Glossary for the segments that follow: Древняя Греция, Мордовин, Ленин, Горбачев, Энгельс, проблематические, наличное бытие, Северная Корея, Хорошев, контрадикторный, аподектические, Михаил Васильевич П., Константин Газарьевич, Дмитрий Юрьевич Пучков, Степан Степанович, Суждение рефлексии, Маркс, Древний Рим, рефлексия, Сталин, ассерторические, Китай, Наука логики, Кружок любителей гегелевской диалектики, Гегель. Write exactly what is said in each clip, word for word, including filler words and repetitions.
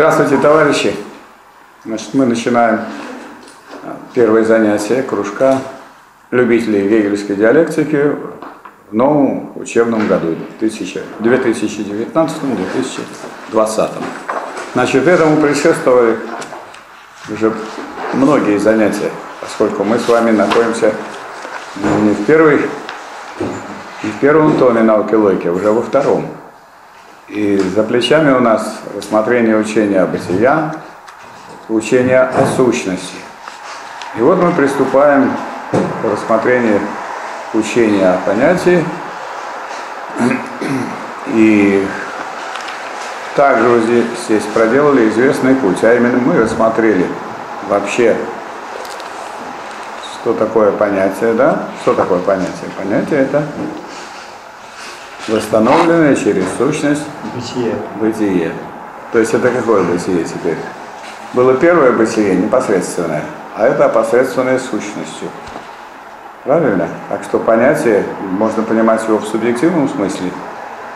Здравствуйте, товарищи! Значит, мы начинаем первое занятие кружка любителей гегельской диалектики в новом учебном году две тысячи девятнадцатом — две тысячи двадцатом. Значит, этому предшествовали уже многие занятия, поскольку мы с вами находимся не в, первой, не в первом томе науки логики, а уже во втором. И за плечами у нас рассмотрение учения о бытия, учения о сущности. И вот мы приступаем к рассмотрению учения о понятии. И также вот здесь, здесь проделали известный путь, а именно мы рассмотрели вообще, что такое понятие, да? Что такое понятие? Понятие — это восстановленное через сущность бытие. бытие. То есть это какое бытие теперь? Было первое бытие, непосредственное, а это опосредственное сущностью. Правильно? Так что понятие, можно понимать его в субъективном смысле,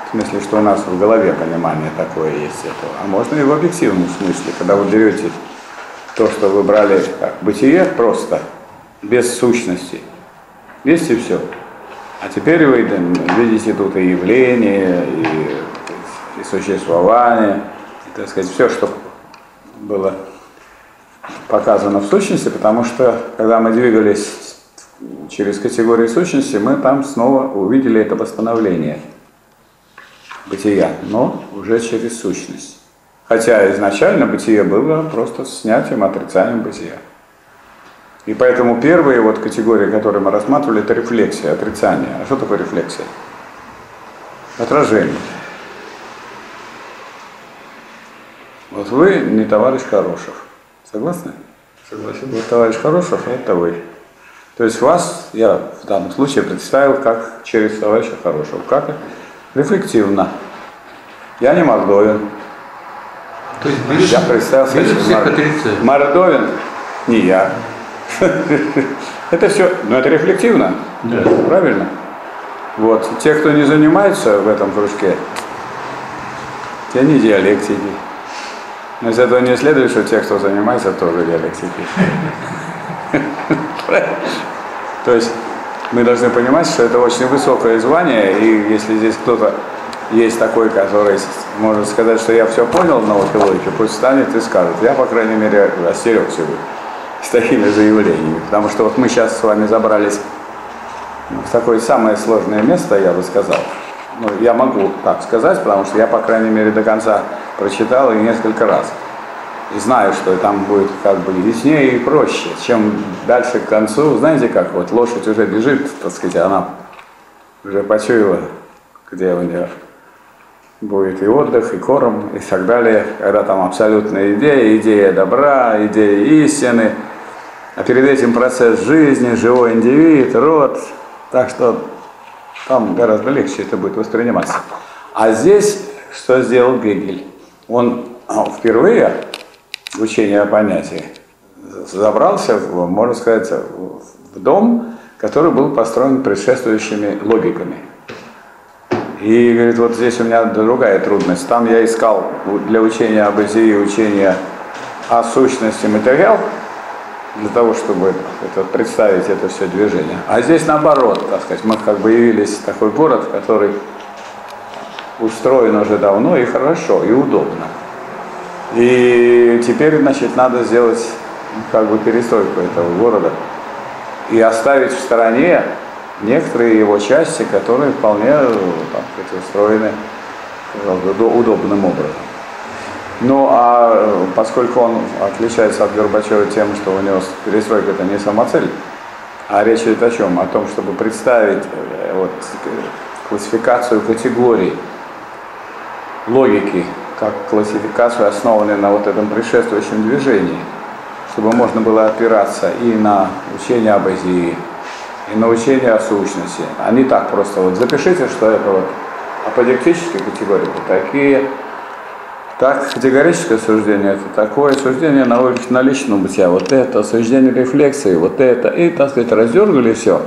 в смысле, что у нас в голове понимание такое есть этого, а можно и в объективном смысле, когда вы берете то, что вы брали как бытие просто, без сущности. Есть и все. А теперь вы видите тут и явление, и, и существование, и, так сказать, все, что было показано в сущности, потому что, когда мы двигались через категории сущности, мы там снова увидели это восстановление бытия, но уже через сущность. Хотя изначально бытие было просто снятием, отрицанием бытия. И поэтому первые вот категории, которые мы рассматривали, это рефлексия, отрицание. А что такое рефлексия? Отражение. Вот вы не товарищ Хорошев. Согласны? Согласен. Вот товарищ Хорошев — это вы. То есть вас я в данном случае представил как через товарища Хорошева. Как? Рефлективно. Я не Мордовин. То есть вы я представил Мордовин. Мордовин не я. Это все, но это рефлективно, правильно? Вот, те, кто не занимается в этом кружке, те не диалектики. Но из этого не следует, что те, кто занимается, тоже диалектики. То есть мы должны понимать, что это очень высокое звание, и если здесь кто-то есть такой, который может сказать, что я все понял в науке логики, пусть встанет и скажет. Я, по крайней мере, остерег сегодня с такими заявлениями, потому что вот мы сейчас с вами забрались в такое самое сложное место, я бы сказал. Ну, я могу так сказать, потому что я, по крайней мере, до конца прочитал и несколько раз. И знаю, что там будет как бы яснее и проще, чем дальше к концу. Знаете как, вот лошадь уже бежит, так сказать, она уже почуяла, где у нее будет и отдых, и корм, и так далее, когда там абсолютная идея, идея добра, идея истины, а перед этим процесс жизни, живой индивид, род, так что там гораздо легче это будет восприниматься. А здесь что сделал Гегель? Он впервые в учении о понятии забрался, можно сказать, в дом, который был построен предшествующими логиками. И говорит, вот здесь у меня другая трудность. Там я искал для учения об бытии, учения о сущности материал, для того, чтобы это, представить это все движение. А здесь наоборот, так сказать, мы как бы явились в такой город, который устроен уже давно и хорошо, и удобно. И теперь, значит, надо сделать как бы перестройку этого города и оставить в стороне некоторые его части, которые вполне так, устроены удобным образом. Ну а поскольку он отличается от Горбачева тем, что у него перестройка — это не самоцель, а речь идет о чем? О том, чтобы представить вот, классификацию категорий логики, как классификацию, основанную на вот этом предшествующем движении, чтобы можно было опираться и на учение об бытии, и научение о сущности. Они так просто вот запишите, что это вот аподектические категории — это такие, так категорическое суждение — это такое, суждение на наличном бытия — вот это, суждение рефлексии — вот это, и, так сказать, раздергали все.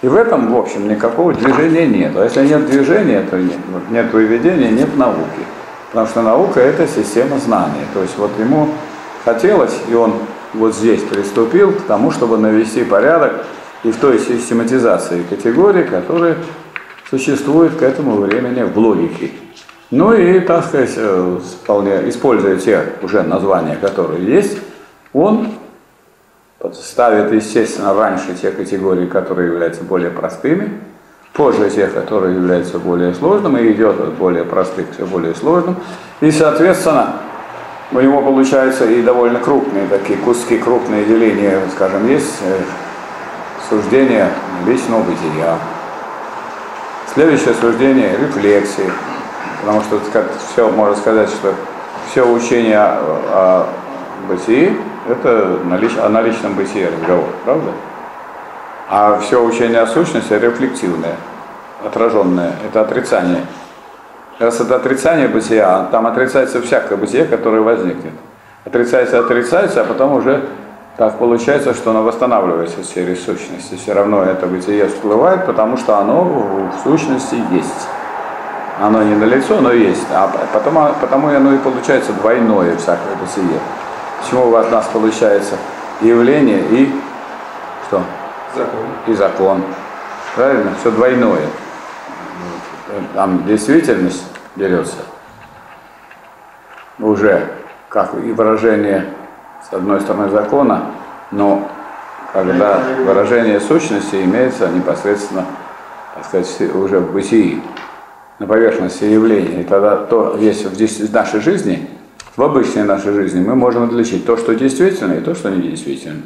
И в этом, в общем, никакого движения нет. А если нет движения, то нет, нет выведения, нет науки. Потому что наука – это система знаний. То есть вот ему хотелось, и он вот здесь приступил к тому, чтобы навести порядок и в той систематизации категорий, которые существуют к этому времени в логике. Ну и, так сказать, вполне используя те уже названия, которые есть, он ставит, естественно, раньше те категории, которые являются более простыми, позже тех, которые являются более сложными, и идет от более простых к все более сложным. И, соответственно, у него получаются и довольно крупные такие куски, крупные деления, скажем, есть суждение вечного бытия. Следующее суждение – рефлексии. Потому что все, можно сказать, что все учение о, о бытии – это о наличном бытии разговор, правда? А все учение о сущности – рефлективное, отраженное, это отрицание. Раз это отрицание бытия, там отрицается всякое бытие, которое возникнет. Отрицается, отрицается, а потом уже так получается, что оно восстанавливается в сфере сущности. Все равно это бытие всплывает, потому что оно в сущности есть. Оно не налицо, но есть. А потому, потому оно и получается двойное всякое бытие. Почему от нас получается явление и что? Закон. И закон. Правильно? Все двойное. Там действительность берется уже как и выражение с одной стороны закона, но когда выражение сущности имеется непосредственно, так сказать, уже в бытии, на поверхности явления. И тогда то есть в нашей жизни, в обычной нашей жизни мы можем отличить то, что действительно, и то, что недействительно.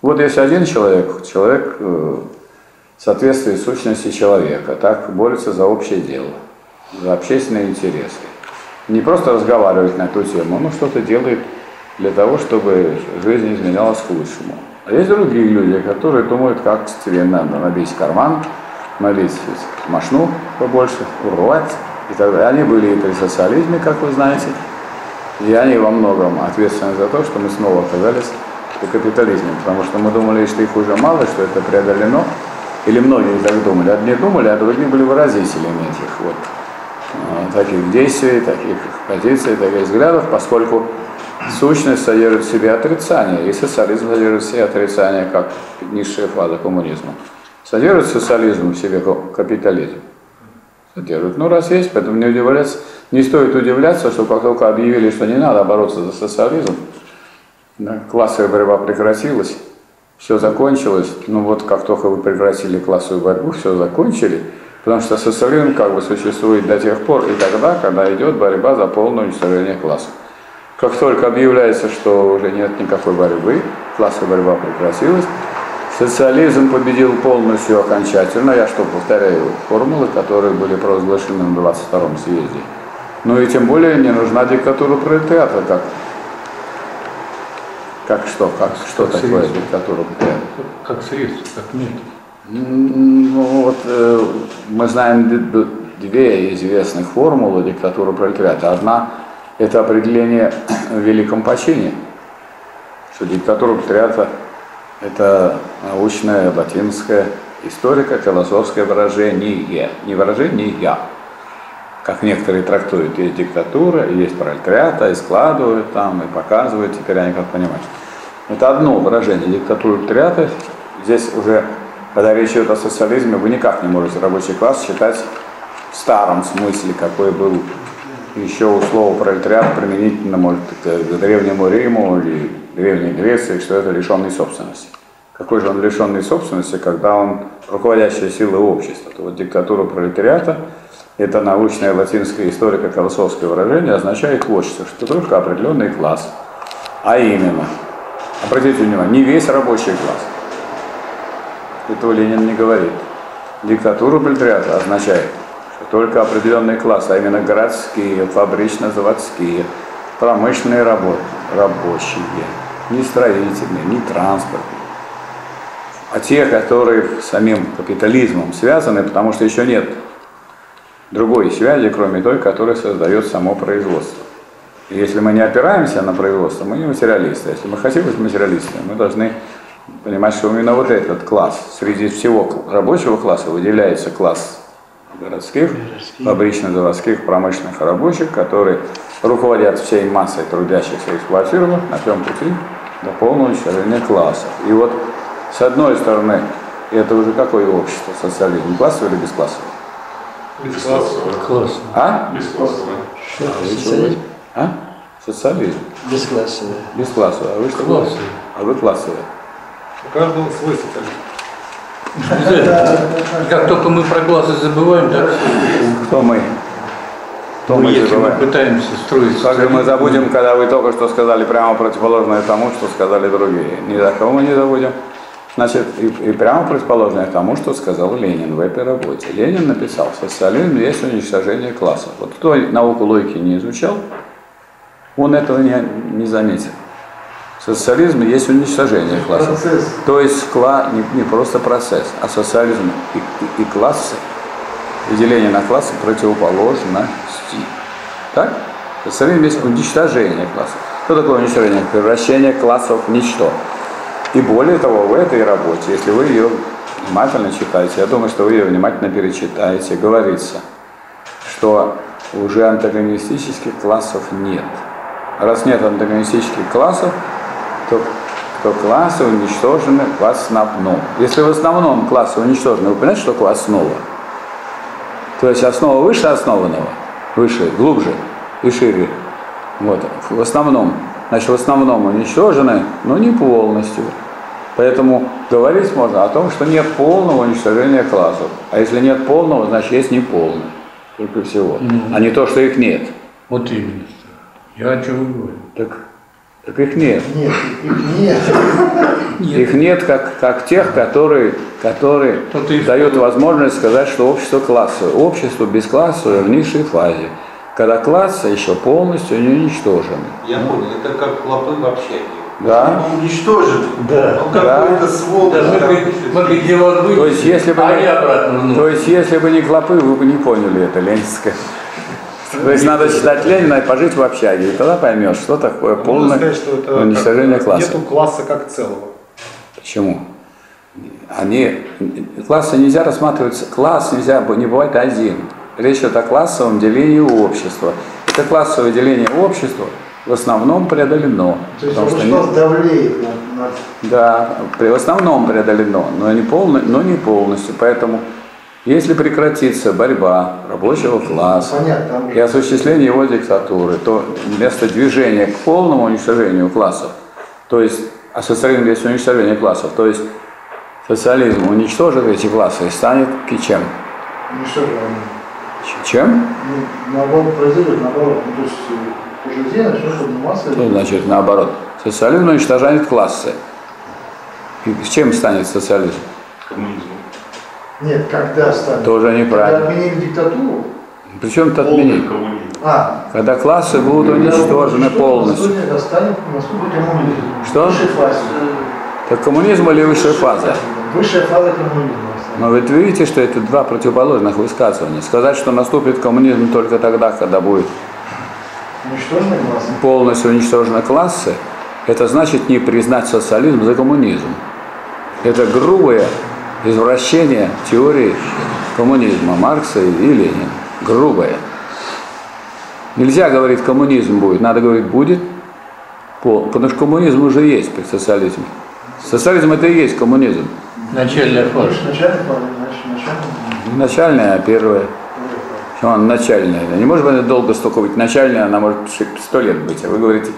Вот если один человек, человек в соответствии сущности человека, так борется за общее дело, за общественные интересы. Не просто разговаривает на эту тему, но что-то делает для того, чтобы жизнь изменялась к лучшему. А есть другие люди, которые думают, как тебе надо набить карман, набить машну побольше, урвать и так далее. Они были и при социализме, как вы знаете, и они во многом ответственны за то, что мы снова оказались при капитализме, потому что мы думали, что их уже мало, что это преодолено, или многие так думали. Одни думали, а другие были выразителями этих вот таких действий, таких позиций, таких взглядов, поскольку сущность содержит в себе отрицание, и социализм содержит в себе отрицание, как низшая фаза коммунизма. Содержит социализм в себе капитализм? Содержит. Ну, раз есть, поэтому не удивляться, не стоит удивляться, что как только объявили, что не надо бороться за социализм, классовая борьба прекратилась, все закончилось. Ну вот как только вы прекратили классовую борьбу, все закончили, потому что социализм как бы существует до тех пор и тогда, когда идет борьба за полное уничтожение класса. Как только объявляется, что уже нет никакой борьбы, классовая борьба прекратилась, социализм победил полностью окончательно. Я что, повторяю формулы, которые были провозглашены на двадцать втором съезде. Ну и тем более не нужна диктатура пролетариата, как Как что? Как, что как такое диктатура? Как средство, как метод. Ну, вот, э, мы знаем две известных формулы диктатуры пролетариата. Одна – это определение в великом почине, что диктатура пролетариата – это научное, латинское, историко-философское выражение. Не выражение «я», как некоторые трактуют, есть диктатура, есть пролетариата, и складывают там, и показывают, теперь они как понимают. Это одно выражение диктатуры пролетариата. Здесь уже, когда речь идет о социализме, вы никак не можете рабочий класс считать в старом смысле, какой был еще у слова пролетариат применительно, может, к Древнему Риму или Древней Греции, что это лишенный собственности. Какой же он лишенный собственности, когда он руководящая сила общества? То вот диктатура пролетариата, это научное латинское историко-философское выражение, означает вот что, что только определенный класс. А именно, обратите внимание, не весь рабочий класс. Этого Ленин не говорит. Диктатура пролетариата означает, что только определенный класс, а именно городские, фабрично-заводские, промышленные работы, рабочие, не строительные, не транспортные. А те, которые с самим капитализмом связаны, потому что еще нет другой связи, кроме той, которая создает само производство. И если мы не опираемся на производство, мы не материалисты. Если мы хотим быть материалистами, мы должны понимать, что именно вот этот класс среди всего рабочего класса выделяется класс городских, фабрично-заводских, промышленных рабочих, которые руководят всей массой трудящихся и эксплуатируемых на всем пути до полного уничтожения классов. И вот с одной стороны, это уже какое общество? Социализм классовый или бесклассовый? Бесклассовый. Классовый. А? Бесклассовый. Социализм? А? Социализм. Бесклассовый. Бесклассовый. А вы что? Классовый. А вы классовый. У каждого свой социализм. Как только мы про классы забываем, да? Кто мы? Кто мы, мы если забываем? Мы пытаемся строить... Как же мы забудем, когда вы только что сказали прямо противоположное тому, что сказали другие? Ни за кого мы не забудем. Значит, и, и прямо противоположное тому, что сказал Ленин в этой работе. Ленин написал, социализм есть уничтожение классов. Вот кто науку логики не изучал, он этого не, не заметил. Социализм есть уничтожение классов. Процесс. То есть не, не просто процесс, а социализм и, и, и классы, и деление на классы противоположности. Так? Социализм есть уничтожение классов. Что такое уничтожение? Превращение классов в ничто. И более того, в этой работе, если вы ее внимательно читаете, я думаю, что вы ее внимательно перечитаете, говорится, что уже антагонистических классов нет. Раз нет антагонистических классов, то, то классы уничтожены в основном. Если в основном классы уничтожены, вы понимаете, что такое основа? То есть основа выше основанного, выше, глубже и шире. Вот. В основном, значит, в основном уничтожены, но не полностью. Поэтому говорить можно о том, что нет полного уничтожения классов. А если нет полного, значит есть неполное. Только всего. Mm-hmm. А не то, что их нет. Вот именно. Я о чем говорю. Так. Так их нет. Нет, их нет. Нет. Их нет, как, как тех, которые, которые дают возможность сказать, что общество классовое. Общество без классовое в низшей фазе, когда классы еще полностью не уничтожены. Я понял, это как клопы в общаге. Да. Он уничтожен. Да. Он какой-то сволочь. Да. Да. То есть, если бы, а не, обратно, то есть, если бы не клопы, вы бы не поняли это ленинское. То есть надо читать Ленина и пожить в общаге, и тогда поймешь, что такое полное сказать, что это уничтожение как, класса. Нету класса как целого. Почему? Они, классы нельзя рассматривать, класс нельзя, не бывает один. Речь идет о классовом делении общества. Это классовое деление общества в основном преодолено. То есть потому, что нет... давлеет на нас. Да, в основном преодолено, но не, полно, но не полностью, поэтому... Если прекратится борьба рабочего класса понятно, и осуществление его диктатуры, то вместо движения к полному уничтожению классов, то есть а социализм есть уничтожение классов, то есть социализм уничтожит эти классы и станет чем? Чем? Ну, наоборот, произойдет, наоборот, то есть уже делаешь, чтобы масса... Что значит наоборот? Социализм уничтожает классы. И чем станет социализм? Коммунизм. Нет, когда станет? Тоже неправильно. Когда отменили диктатуру? Причем это отменили. А. Когда классы будут уничтожены полностью. Насколько станет, насколько коммунизм? Что? Высшая фаза. Так коммунизм или высшая фаза? Высшая фаза коммунизма. Но ведь вы видите, что это два противоположных высказывания. Сказать, что наступит коммунизм только тогда, когда будет уничтожены классы. Полностью уничтожены классы, это значит не признать социализм за коммунизм. Это грубое извращение теории коммунизма Маркса и Ленина. Грубое. Нельзя говорить, коммунизм будет. Надо говорить, будет. Потому что коммунизм уже есть при социализме. Социализм это и есть коммунизм. Начальная форма. Начальная, первая. Почему она начальная? Не может быть долго столько быть. Начальная, она может сто лет быть. А вы говорите,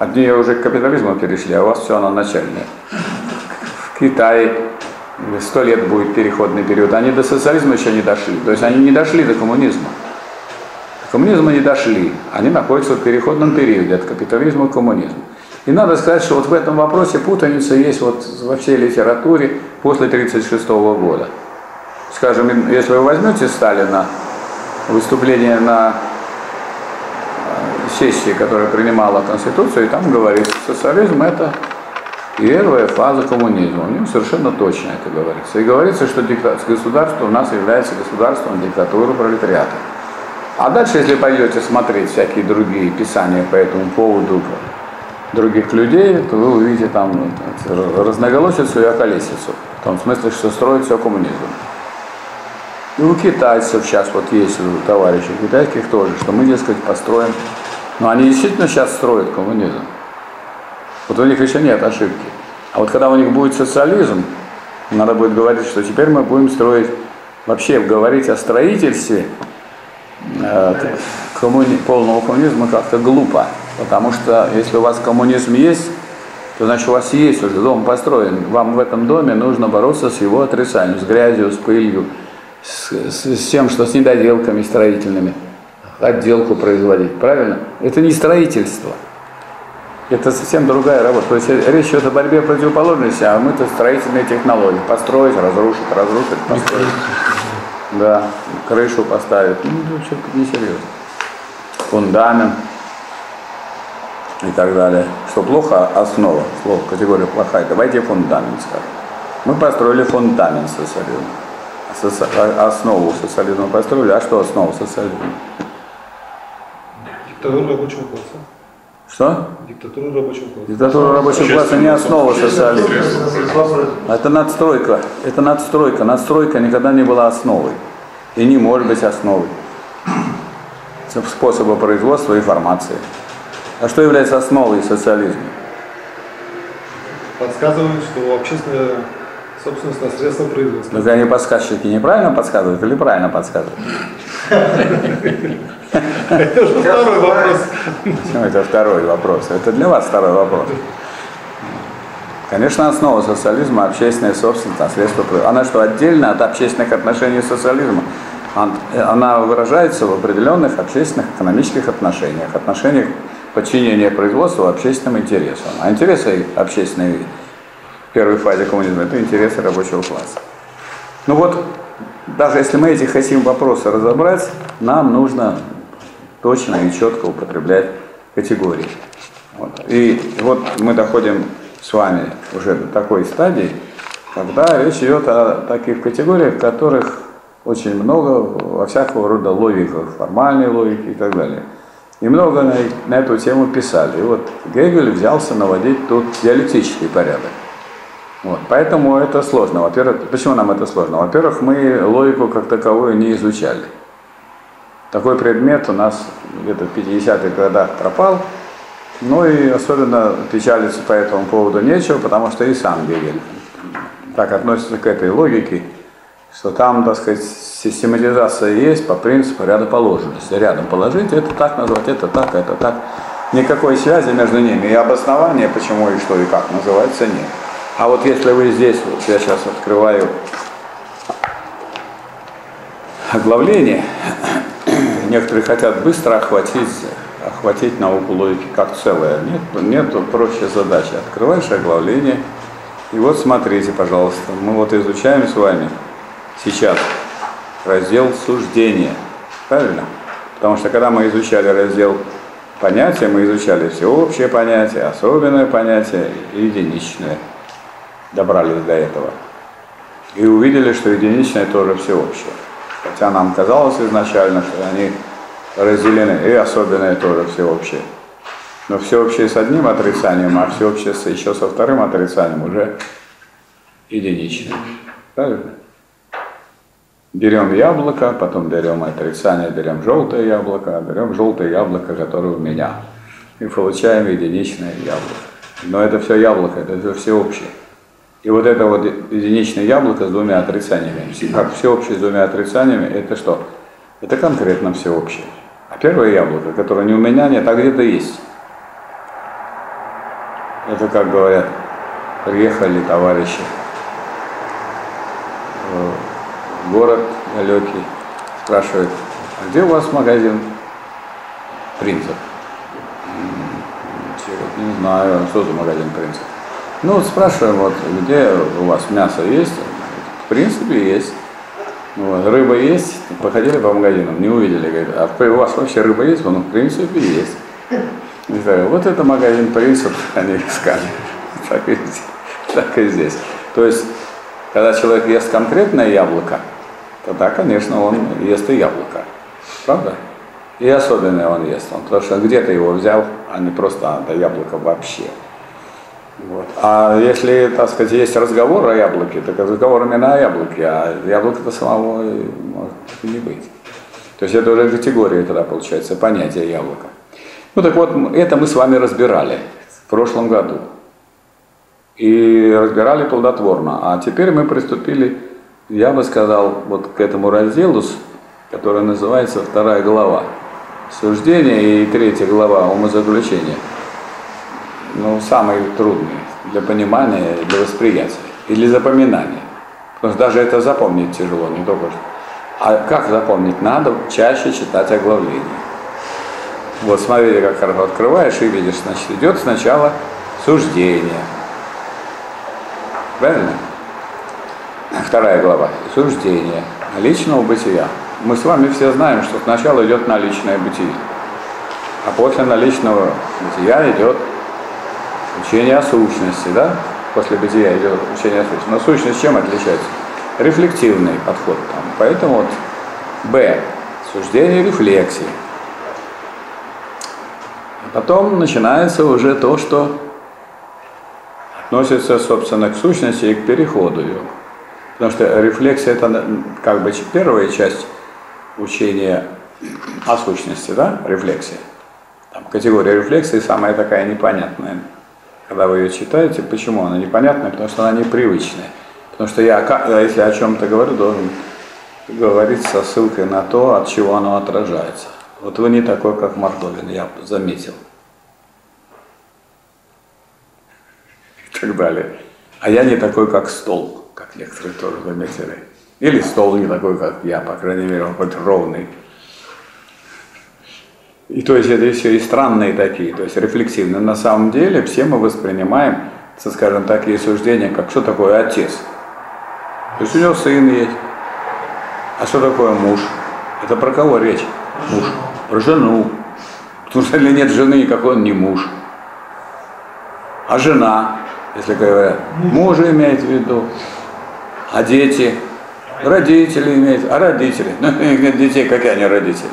от нее уже к капитализму перешли, а у вас все она начальная. В Китае сто лет будет переходный период. Они до социализма еще не дошли. То есть они не дошли до коммунизма. До коммунизма не дошли. Они находятся в переходном периоде от капитализма к коммунизму. И надо сказать, что вот в этом вопросе путаница есть вот во всей литературе после тысяча девятьсот тридцать шестого года. Скажем, если вы возьмете Сталина, выступление на сессии, которая принимала Конституцию, и там говорится, что социализм это... первая фаза коммунизма. У него совершенно точно это говорится. И говорится, что государство у нас является государством диктатуры пролетариата. А дальше, если пойдете смотреть всякие другие писания по этому поводу других людей, то вы увидите там разноголосицу и околесицу. В том смысле, что строит все коммунизм. И у китайцев сейчас вот есть у товарищей китайских тоже, что мы, дескать, построим. Но они действительно сейчас строят коммунизм. Вот у них еще нет ошибки. А вот когда у них будет социализм, надо будет говорить, что теперь мы будем строить, вообще говорить о строительстве э, коммуни, полного коммунизма как-то глупо. Потому что если у вас коммунизм есть, то значит у вас есть уже дом построен. Вам в этом доме нужно бороться с его отрицанием, с грязью, с пылью. С, с, с тем, что с недоделками строительными, отделку производить, правильно? Это не строительство, это совсем другая работа. То есть речь идет о борьбе противоположности, а мы-то строительные технологии. Построить, разрушить, разрушить, построить. Да, крышу поставить. Ну, это вообще несерьезно. Фундамент и так далее. Что плохо, основа, слово, категория плохая. Давайте фундамент скажем. Мы построили фундамент со социализмом. Основу социализма построили. А что основу социализма? Диктатура рабочего класса. Что? Диктатура рабочего класса. Диктатура рабочего класса не основа социализма. Это надстройка. Это надстройка. Надстройка никогда не была основой. И не может быть основой. Способа производства и формации. А что является основой социализма? Подсказывают, что общественное... собственность на средства производства. Так они подсказчики неправильно подсказывают или правильно подсказывают? Это уже второй вопрос. Почему это второй вопрос? Это для вас второй вопрос. Конечно, основа социализма – общественная собственность на средства производства. Она что, отдельно от общественных отношений социализма? Она выражается в определенных общественных экономических отношениях, отношениях подчинения производства общественным интересам. А интересы общественные – в первой фазе коммунизма – это интересы рабочего класса. Ну вот, даже если мы эти хотим вопросы разобрать, нам нужно точно и четко употреблять категории. Вот. И вот мы доходим с вами уже до такой стадии, когда речь идет о таких категориях, в которых очень много во всякого рода логиках, формальной логики и так далее. И много на, на эту тему писали. И вот Гегель взялся наводить тут диалектический порядок. Вот, поэтому это сложно. Во-первых, почему нам это сложно? Во-первых, мы логику как таковую не изучали. Такой предмет у нас где-то в пятидесятых годах пропал. Ну и особенно печалиться по этому поводу нечего, потому что и сам Гегель так относится к этой логике, что там, так сказать, систематизация есть по принципу рядоположенности. Рядом положить, это так назвать, это так, это так. Никакой связи между ними и обоснования, почему и что и как называется, нет. А вот если вы здесь, вот я сейчас открываю оглавление, некоторые хотят быстро охватить, охватить науку логики как целое. Нет, нету проще задачи. Открываешь оглавление, и вот смотрите, пожалуйста, мы вот изучаем с вами сейчас раздел суждения, правильно? Потому что когда мы изучали раздел понятия, мы изучали всеобщее понятие, особенное понятие и единичное. Добрались до этого. И увидели, что единичное тоже всеобщее. Хотя нам казалось изначально, что они разделены, и особенное тоже всеобщее. Но всеобщее с одним отрицанием, а всеобщее еще со вторым отрицанием уже единичное. Правильно? Берем яблоко, потом берем отрицание, берем желтое яблоко, берем желтое яблоко, которое у меня. И получаем единичное яблоко. Но это все яблоко, это все всеобщее. И вот это вот единичное яблоко с двумя отрицаниями, как всеобщее с двумя отрицаниями, это что? Это конкретно всеобщее. А первое яблоко, которое не у меня нет, а где-то есть. Это, как говорят, приехали товарищи в город далекий, спрашивают, а где у вас магазин «Принцип»? Не знаю, что за магазин «Принцип». Ну, вот спрашиваем, вот, где у вас мясо есть? В принципе, есть. Вот, рыба есть? Походили по магазинам, не увидели. Говорит, а у вас вообще рыба есть? Ну, в принципе, есть. И говорю, вот это магазин «Принцип», они сказали. Так и, так и здесь. То есть, когда человек ест конкретное яблоко, тогда, конечно, он ест и яблоко. Правда? И особенное он ест. Он, потому что где-то его взял, а не просто это яблоко вообще. Вот. А если, так сказать, есть разговор о яблоке, так разговор именно о яблоке, а яблока-то самого может и не быть. То есть это уже категория тогда получается, понятие яблока. Ну так вот, это мы с вами разбирали в прошлом году. И разбирали плодотворно. А теперь мы приступили, я бы сказал, вот к этому разделу, который называется вторая глава суждения и третья глава умозаключения. Ну, самые трудные для понимания, для восприятия и для запоминания. Потому что даже это запомнить тяжело, не только что. А как запомнить? Надо чаще читать оглавление. Вот смотрите, как хорошо открываешь и видишь, значит, идет сначала суждение. Правильно? Вторая глава. Суждение личного бытия. Мы с вами все знаем, что сначала идет наличное бытие, а после наличного бытия идет учение о сущности, да? После бытия идет учение о сущности. Но сущность чем отличается? Рефлективный подход там. Поэтому вот Б. Суждение рефлексии. Потом начинается уже то, что относится, собственно, к сущности и к переходу ее. Потому что рефлексия – это как бы первая часть учения о сущности, да? Рефлексия. Там категория рефлексии самая такая непонятная. Когда вы ее читаете, почему она непонятная? Потому что она непривычная. Потому что я, если о чем-то говорю, должен говорить со ссылкой на то, от чего оно отражается. Вот вы не такой, как Мордовин, я заметил. И так далее. А я не такой, как стол, как некоторые тоже заметили. Или стол не такой, как я, по крайней мере, он хоть ровный. И то есть это еще и странные такие, то есть рефлексивные. На самом деле все мы воспринимаем, скажем, такие суждения, как что такое отец. То есть у него сын есть. А что такое муж? Это про кого речь? Муж. Про жену. Потому что если нет жены, никакой он не муж. А жена, если говорят, мужа имеет в виду. А дети? Родители имеют. А родители? Ну, нет детей, какие они родители?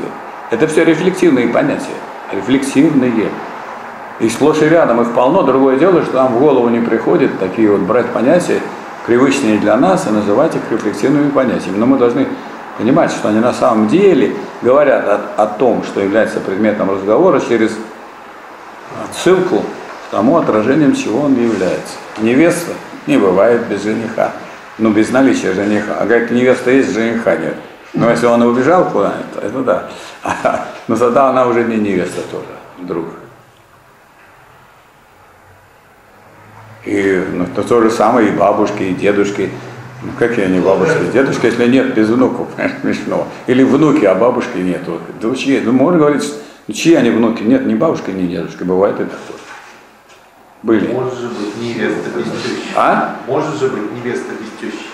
Это все рефлективные понятия. Рефлексивные. И сплошь и рядом их полно. Другое дело, что нам в голову не приходит такие вот брать понятия, привычные для нас, и называть их рефлексивными понятиями. Но мы должны понимать, что они на самом деле говорят о, о том, что является предметом разговора, через отсылку к тому отражением, чего он является. Невеста не бывает без жениха. Ну, без наличия жениха. А говорит, невеста есть, жениха нет. Но если он убежал куда-нибудь, это да. Но тогда она уже не невеста тоже, вдруг. И ну, то, то же самое и бабушки, и дедушки. Ну какие они бабушки и дедушки, если нет без внуков, смешно. Или внуки, а бабушки нету. Да, чьи, ну, можно говорить, чьи они внуки? Нет, ни бабушки, ни дедушки. Бывает и такое. Были. Может же быть невеста без тещи. А? Может же быть невеста без тещи.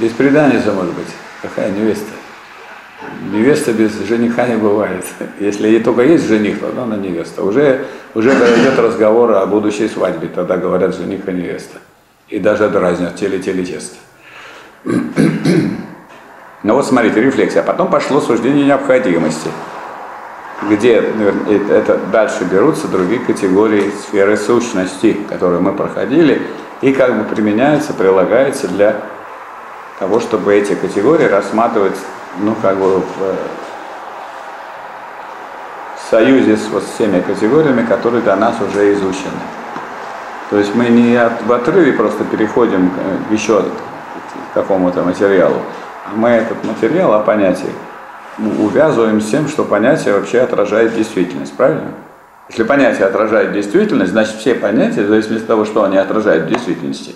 Без преданница может быть. Какая невеста? Невеста без жениха не бывает. Если ей только есть жених, тогда она невеста. Уже, уже идет разговор о будущей свадьбе, тогда говорят жених и невеста. И даже дразнят теле-теле-тесто. Ну вот смотрите, рефлексия. А потом пошло суждение необходимости, где это дальше берутся другие категории сферы сущности, которые мы проходили, и как бы применяются, прилагаются для того, чтобы эти категории рассматривать, ну, как бы в, в союзе с вот с теми категориями, которые до нас уже изучены. То есть мы не от, в отрыве просто переходим к, еще к какому-то материалу. Мы этот материал о понятии увязываем с тем, что понятие вообще отражает действительность, правильно? Если понятие отражает действительность, значит все понятия, в зависимости от того, что они отражают в действительности,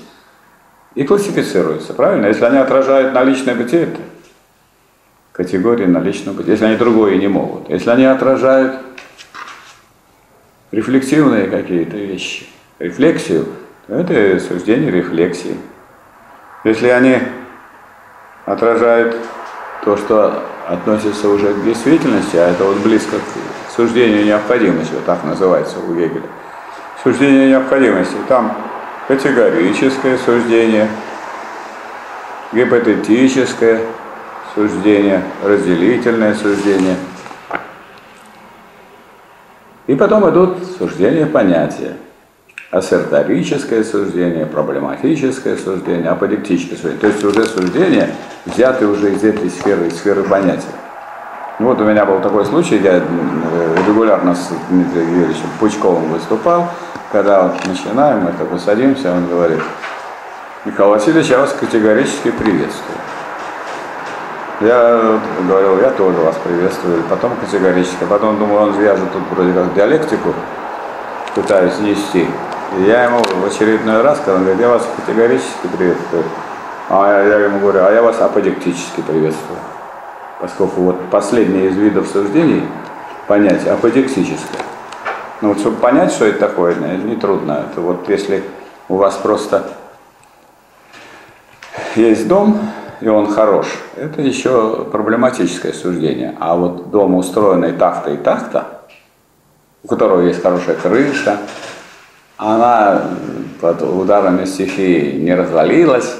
и классифицируются, правильно? Если они отражают наличное бытие, это категории наличного бытия. Если они другое не могут. Если они отражают рефлексивные какие-то вещи, рефлексию, то это суждение рефлексии. Если они отражают то, что относится уже к действительности, а это вот близко к суждению необходимости, вот так называется у Гегеля. Суждение необходимости. Там категорическое суждение, гипотетическое суждение, разделительное суждение. И потом идут суждения понятия. ассерторическое суждение, проблематическое суждение, аподектическое суждение. То есть уже суждения взяты уже из этой сферы, из сферы понятий. Вот у меня был такой случай, я регулярно с Дмитрием Юрьевичем Пучковым выступал, когда вот начинаем, мы так садимся, он говорит: Михаил Васильевич, я вас категорически приветствую. Я говорил, я тоже вас приветствую, потом категорически, потом думал, он свяжет тут вроде как диалектику, пытаюсь нести. И я ему в очередной раз, когда он говорит, я вас категорически приветствую, а я ему говорю, а я вас аподектически приветствую. Поскольку вот последнее из видов суждений понятие аподектическое. Ну вот чтобы понять, что это такое, это нетрудно. Это вот если у вас просто есть дом, и он хорош, это еще проблематическое суждение. А вот дом, устроенный так-то и так-то, у которого есть хорошая крыша, она под ударами стихии не развалилась,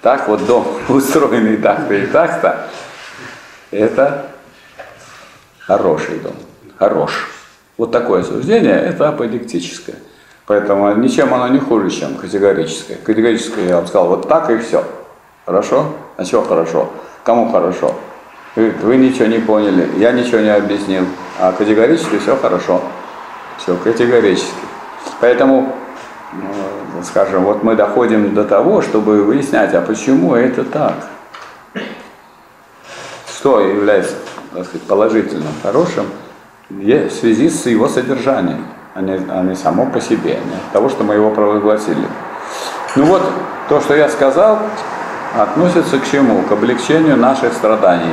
так вот дом, устроенный так-то и так-то, это хороший дом, хорош. Вот такое суждение, это аподектическое. Поэтому ничем оно не хуже, чем категорическое. Категорическое, я вам сказал, вот так и все. Хорошо? А чего хорошо? Кому хорошо? Вы, вы ничего не поняли, я ничего не объяснил. А категорически все хорошо. Все категорически. Поэтому, скажем, вот мы доходим до того, чтобы выяснять, а почему это так? Что является, так сказать, положительным, хорошим в связи с его содержанием, а не, а не само по себе, не от того, что мы его провозгласили. Ну вот, то, что я сказал, относится к чему? К облегчению наших страданий,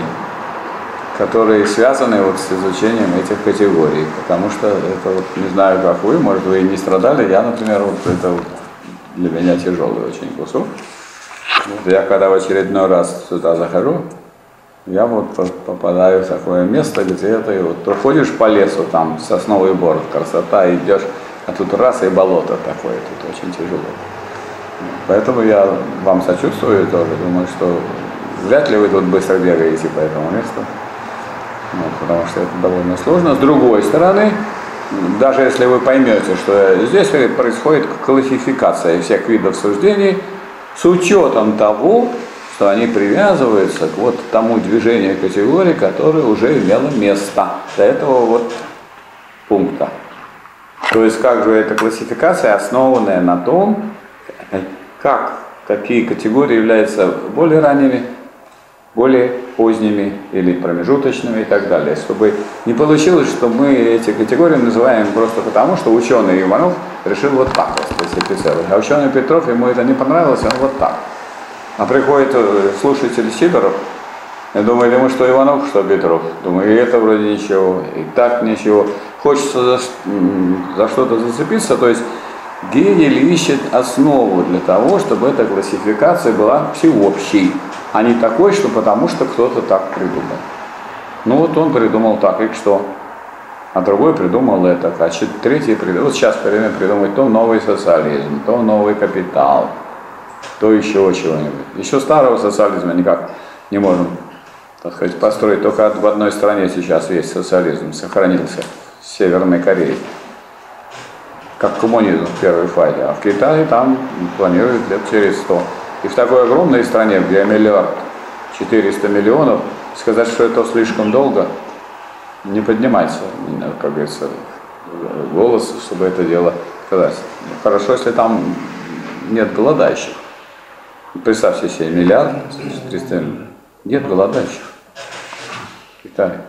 которые связаны вот с изучением этих категорий. Потому что это вот, не знаю, как вы, может, вы и не страдали. Я, например, вот это вот для меня тяжелый очень кусок. Вот я когда в очередной раз сюда захожу, я вот попадаю в такое место, где ты вот ты ходишь по лесу, там сосновый бор, красота, идешь, а тут раз и болото такое, тут очень тяжело. Поэтому я вам сочувствую тоже, думаю, что вряд ли вы тут быстро бегаете по этому месту, вот, потому что это довольно сложно. С другой стороны, даже если вы поймете, что здесь происходит классификация всех видов суждений с учетом того, что они привязываются к вот тому движению категории, которое уже имело место до этого вот пункта. То есть как же эта классификация, основанная на том, как, какие категории являются более ранними, более поздними или промежуточными и так далее. Чтобы не получилось, что мы эти категории называем просто потому, что ученый Иванов решил вот так вот классифицировать, а ученый Петров, ему это не понравилось, он вот так. А приходит слушатель Сидоров, я думаю, ему что Иванов, что Петров. Думаю, и это вроде ничего, и так ничего. Хочется за, за что-то зацепиться. То есть Гегель ищет основу для того, чтобы эта классификация была всеобщей, а не такой, что потому что кто-то так придумал. Ну вот он придумал так, и что? А другой придумал это, а третий придумал. Вот сейчас время придумать то новый социализм, то новый капитал, то еще чего-нибудь. Еще старого социализма никак не можем, так сказать, построить. Только в одной стране сейчас весь социализм сохранился, в Северной Корее. Как коммунизм в первой фазе. А в Китае там планируют лет через сто. И в такой огромной стране, где миллиард, четыреста миллионов, сказать, что это слишком долго, не поднимается, как говорится, голос, чтобы это дело сказать. Хорошо, если там нет голодающих. Представьте себе, миллиард, нет голодающих в Китае.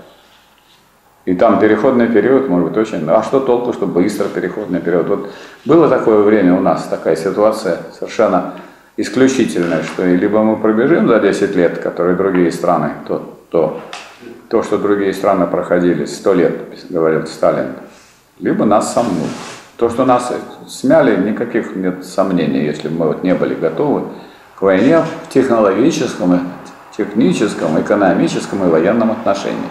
И там переходный период, может быть, очень... А что толку, что быстро переходный период? Вот было такое время у нас, такая ситуация совершенно исключительная, что либо мы пробежим за десять лет, которые другие страны, то, то, то что другие страны проходили сто лет, говорил Сталин, либо нас сомнут. То, что нас смяли, никаких нет сомнений, если бы мы вот не были готовы к войне в технологическом, техническом, экономическом и военном отношении.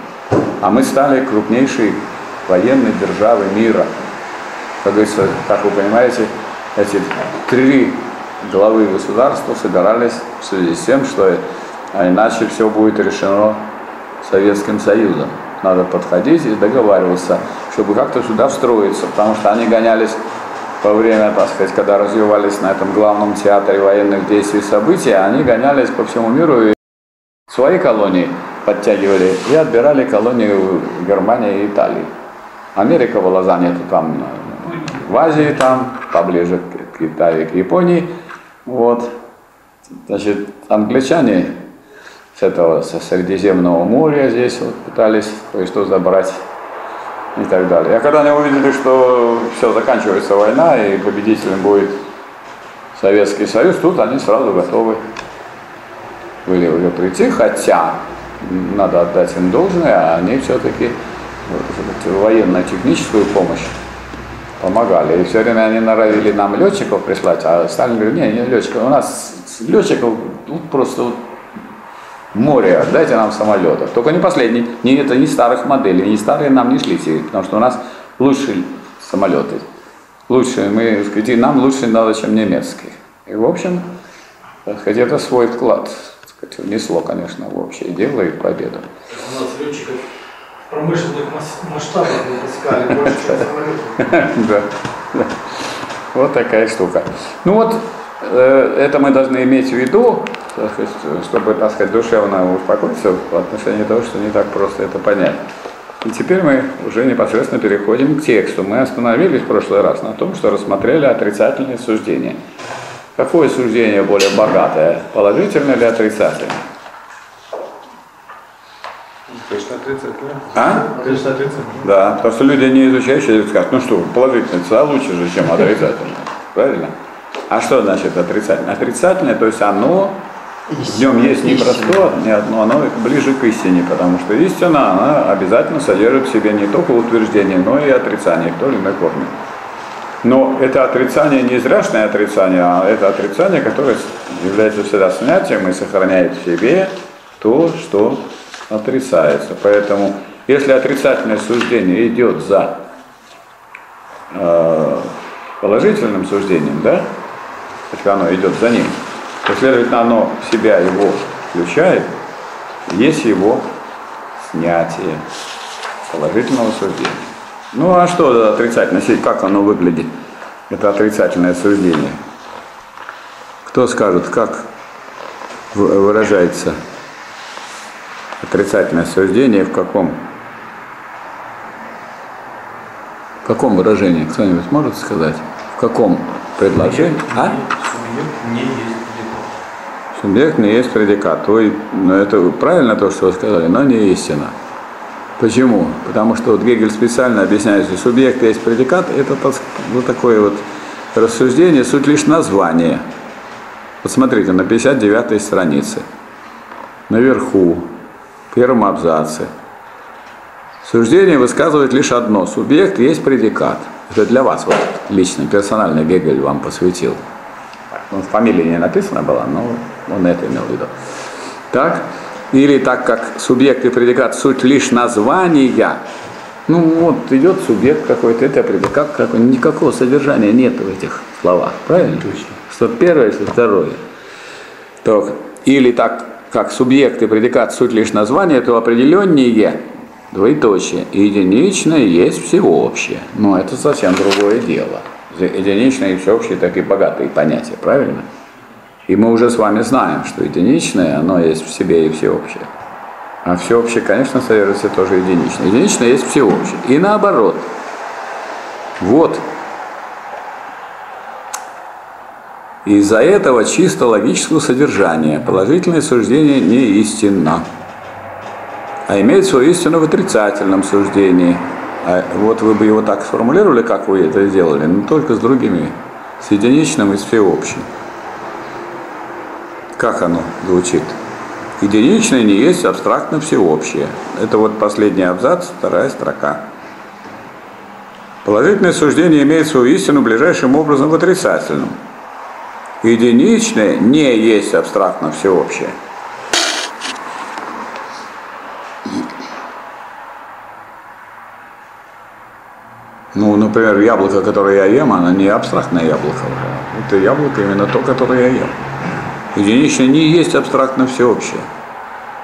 А мы стали крупнейшей военной державой мира. Как говорится, как вы понимаете, эти три главы государства собирались в связи с тем, что а иначе все будет решено Советским Союзом. Надо подходить и договариваться, чтобы как-то сюда встроиться, потому что они гонялись во время, так сказать, когда развивались на этом главном театре военных действий и событий, они гонялись по всему миру и свои колонии подтягивали и отбирали колонии Германии и Италии. Америка была занята там, в Азии там, поближе к Китаю, к Японии. Вот. Значит, англичане с этого, со Средиземного моря здесь вот пытались кое-что забрать и так далее. А когда они увидели, что все, заканчивается война и победителем будет Советский Союз, тут они сразу готовы были уже прийти, хотя надо отдать им должное, а они все-таки вот, военно-техническую помощь помогали. И все время они норовили нам летчиков прислать, а Сталин говорит, не, не летчиков, у нас летчиков тут просто вот море, отдайте нам самолетов. Только не последний, не это не старых моделей, не старые нам не шлите, потому что у нас лучшие самолеты. Лучше мы, так сказать, нам лучше надо, чем немецкие. И в общем, так сказать, это свой вклад, так сказать, внесло, конечно, в общее дело и в победу. У нас летчиков промышленных масштабов выпускали больше, чем самолетов. Да, да. Вот такая штука. Ну вот, это мы должны иметь в виду, чтобы, так сказать, душевно успокоиться в отношении того, что не так просто это понять. И теперь мы уже непосредственно переходим к тексту. Мы остановились в прошлый раз на том, что рассмотрели отрицательные суждения. Какое суждение более богатое, положительное или отрицательное? Конечно, отрицательное. А? Конечно, отрицательное. Да, потому что люди, не изучающие, скажут, ну что, положительное лучше же, чем отрицательное. Правильно? А что значит отрицательное? Отрицательное, то есть оно, в нем есть не просто, но оно ближе к истине, потому что истина, она обязательно содержит в себе не только утверждение, но и отрицание в той или иной форме. Но это отрицание не зряшное отрицание, а это отрицание, которое является всегда снятием и сохраняет в себе то, что отрицается. Поэтому, если отрицательное суждение идет за э, положительным суждением, да, если оно идет за ним, то, следовательно, оно в себя его включает, есть его снятие положительного суждения. Ну а что за отрицательное суждение? Как оно выглядит? Это отрицательное суждение. Кто скажет, как выражается отрицательное суждение, в каком? В каком выражении? Кто-нибудь может сказать? В каком предложении? А? Субъект не есть предикат. Ой, ну это правильно то, что вы сказали, но не истина. Почему? Потому что вот Гегель специально объясняет, что субъект есть предикат, это вот такое вот рассуждение, суть лишь название. Вот смотрите, на пятьдесят девятой странице, наверху, в первом абзаце. Суждение высказывает лишь одно. Субъект есть предикат. Это для вас вот лично, персонально Гегель вам посвятил. Фамилия не написана была, но он это имел в виду. Так? Или так как субъект и предикат суть лишь названия. Ну вот идет субъект какой-то, это предикат какой-то. Никакого содержания нет в этих словах. Правильно? Точно. Что первое, что второе. Так. Или так как субъект и предикат суть лишь названия, то определеннее, двоеточие, и единичное есть всеобщее. Но это совсем другое дело. Единичное и всеобщее такие богатые понятия, правильно? И мы уже с вами знаем, что единичное, оно есть в себе и всеобщее. А всеобщее, конечно, содержится тоже единичное. Единичное есть всеобщее. И наоборот. Вот. Из-за этого чисто логического содержания положительное суждение не истинно, а имеет свою истину в отрицательном суждении. А вот вы бы его так сформулировали, как вы это сделали, но только с другими, с единичным и с всеобщим. Как оно звучит? Единичное не есть абстрактно всеобщее. Это вот последний абзац, вторая строка. Положительное суждение имеет свою истину ближайшим образом в отрицательном. Единичное не есть абстрактно всеобщее. Ну, например, яблоко, которое я ем, оно не абстрактное яблоко. Это яблоко именно то, которое я ем. Единичное не есть абстрактно всеобщее.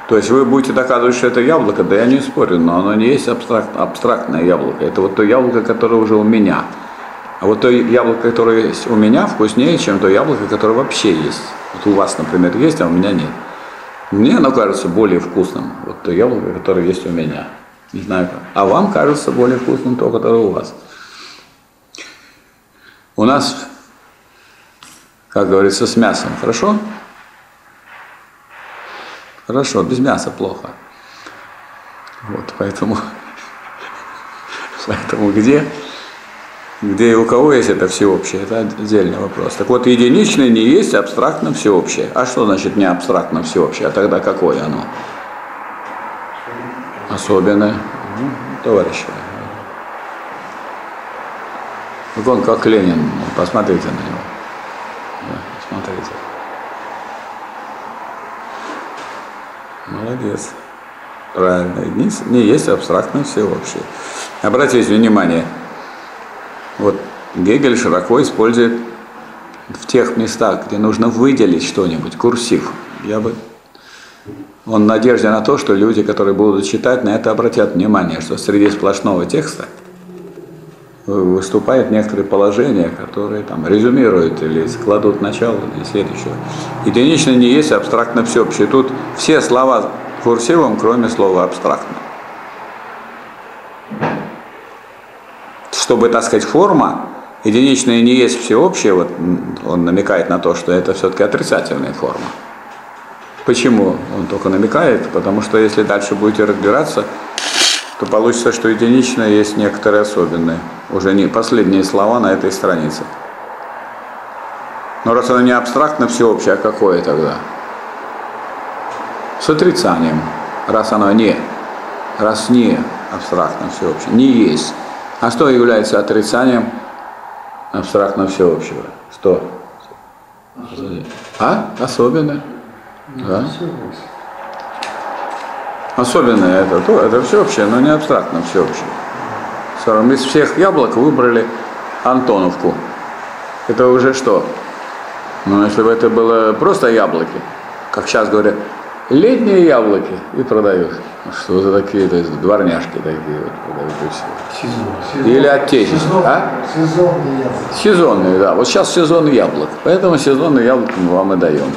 То есть вы будете доказывать, что это яблоко, да я не спорю, но оно не есть абстракт, абстрактное яблоко. Это вот то яблоко, которое уже у меня. А вот то яблоко, которое есть у меня, вкуснее, чем то яблоко, которое вообще есть. Вот у вас, например, есть, а у меня нет. Мне оно кажется более вкусным, вот то яблоко, которое есть у меня. Не знаю как. А вам кажется более вкусным то, которое у вас. У нас, как говорится, с мясом хорошо? Хорошо, без мяса плохо. Вот, поэтому, поэтому где... Где и у кого есть это всеобщее, это отдельный вопрос. Так вот, единичное не есть абстрактно всеобщее. А что значит не абстрактно всеобщее? А тогда какое оно? Особенное. Ну, товарищи. Так он как Ленин, посмотрите на него. Да, посмотрите. Молодец. Правильно. Не есть абстрактно всеобщее. Обратите внимание. Вот Гегель широко использует в тех местах, где нужно выделить что-нибудь, курсив. Я бы... Он в надежде на то, что люди, которые будут читать, на это обратят внимание, что среди сплошного текста выступают некоторые положения, которые там резюмируют или кладут начало и следующего. Единично не есть абстрактно всеобщее. Тут все слова курсивом, кроме слова абстрактно. Чтобы, так сказать, форма, единичная не есть всеобщая, вот он намекает на то, что это все-таки отрицательная форма. Почему он только намекает? Потому что если дальше будете разбираться, то получится, что единичная есть некоторые особенные. Уже не последние слова на этой странице. Но раз оно не абстрактно всеобщее, а какое тогда? С отрицанием. Раз оно не, раз не абстрактно всеобщее, не есть. А что является отрицанием абстрактно всеобщего? Что? А? Особенное. Да. Особенное это то, это всеобщее, но не абстрактно всеобщее. Из всех яблок выбрали Антоновку. Это уже что? Ну, если бы это было просто яблоки, как сейчас говорят, летние яблоки и продают. Что за такие, то есть дворняжки такие вот продают все. Сезон. Или оттенки. Сезон. А? Сезонные яблоки. Сезонные, да. Вот сейчас сезонный яблок. Поэтому сезонные яблоки мы вам и даем.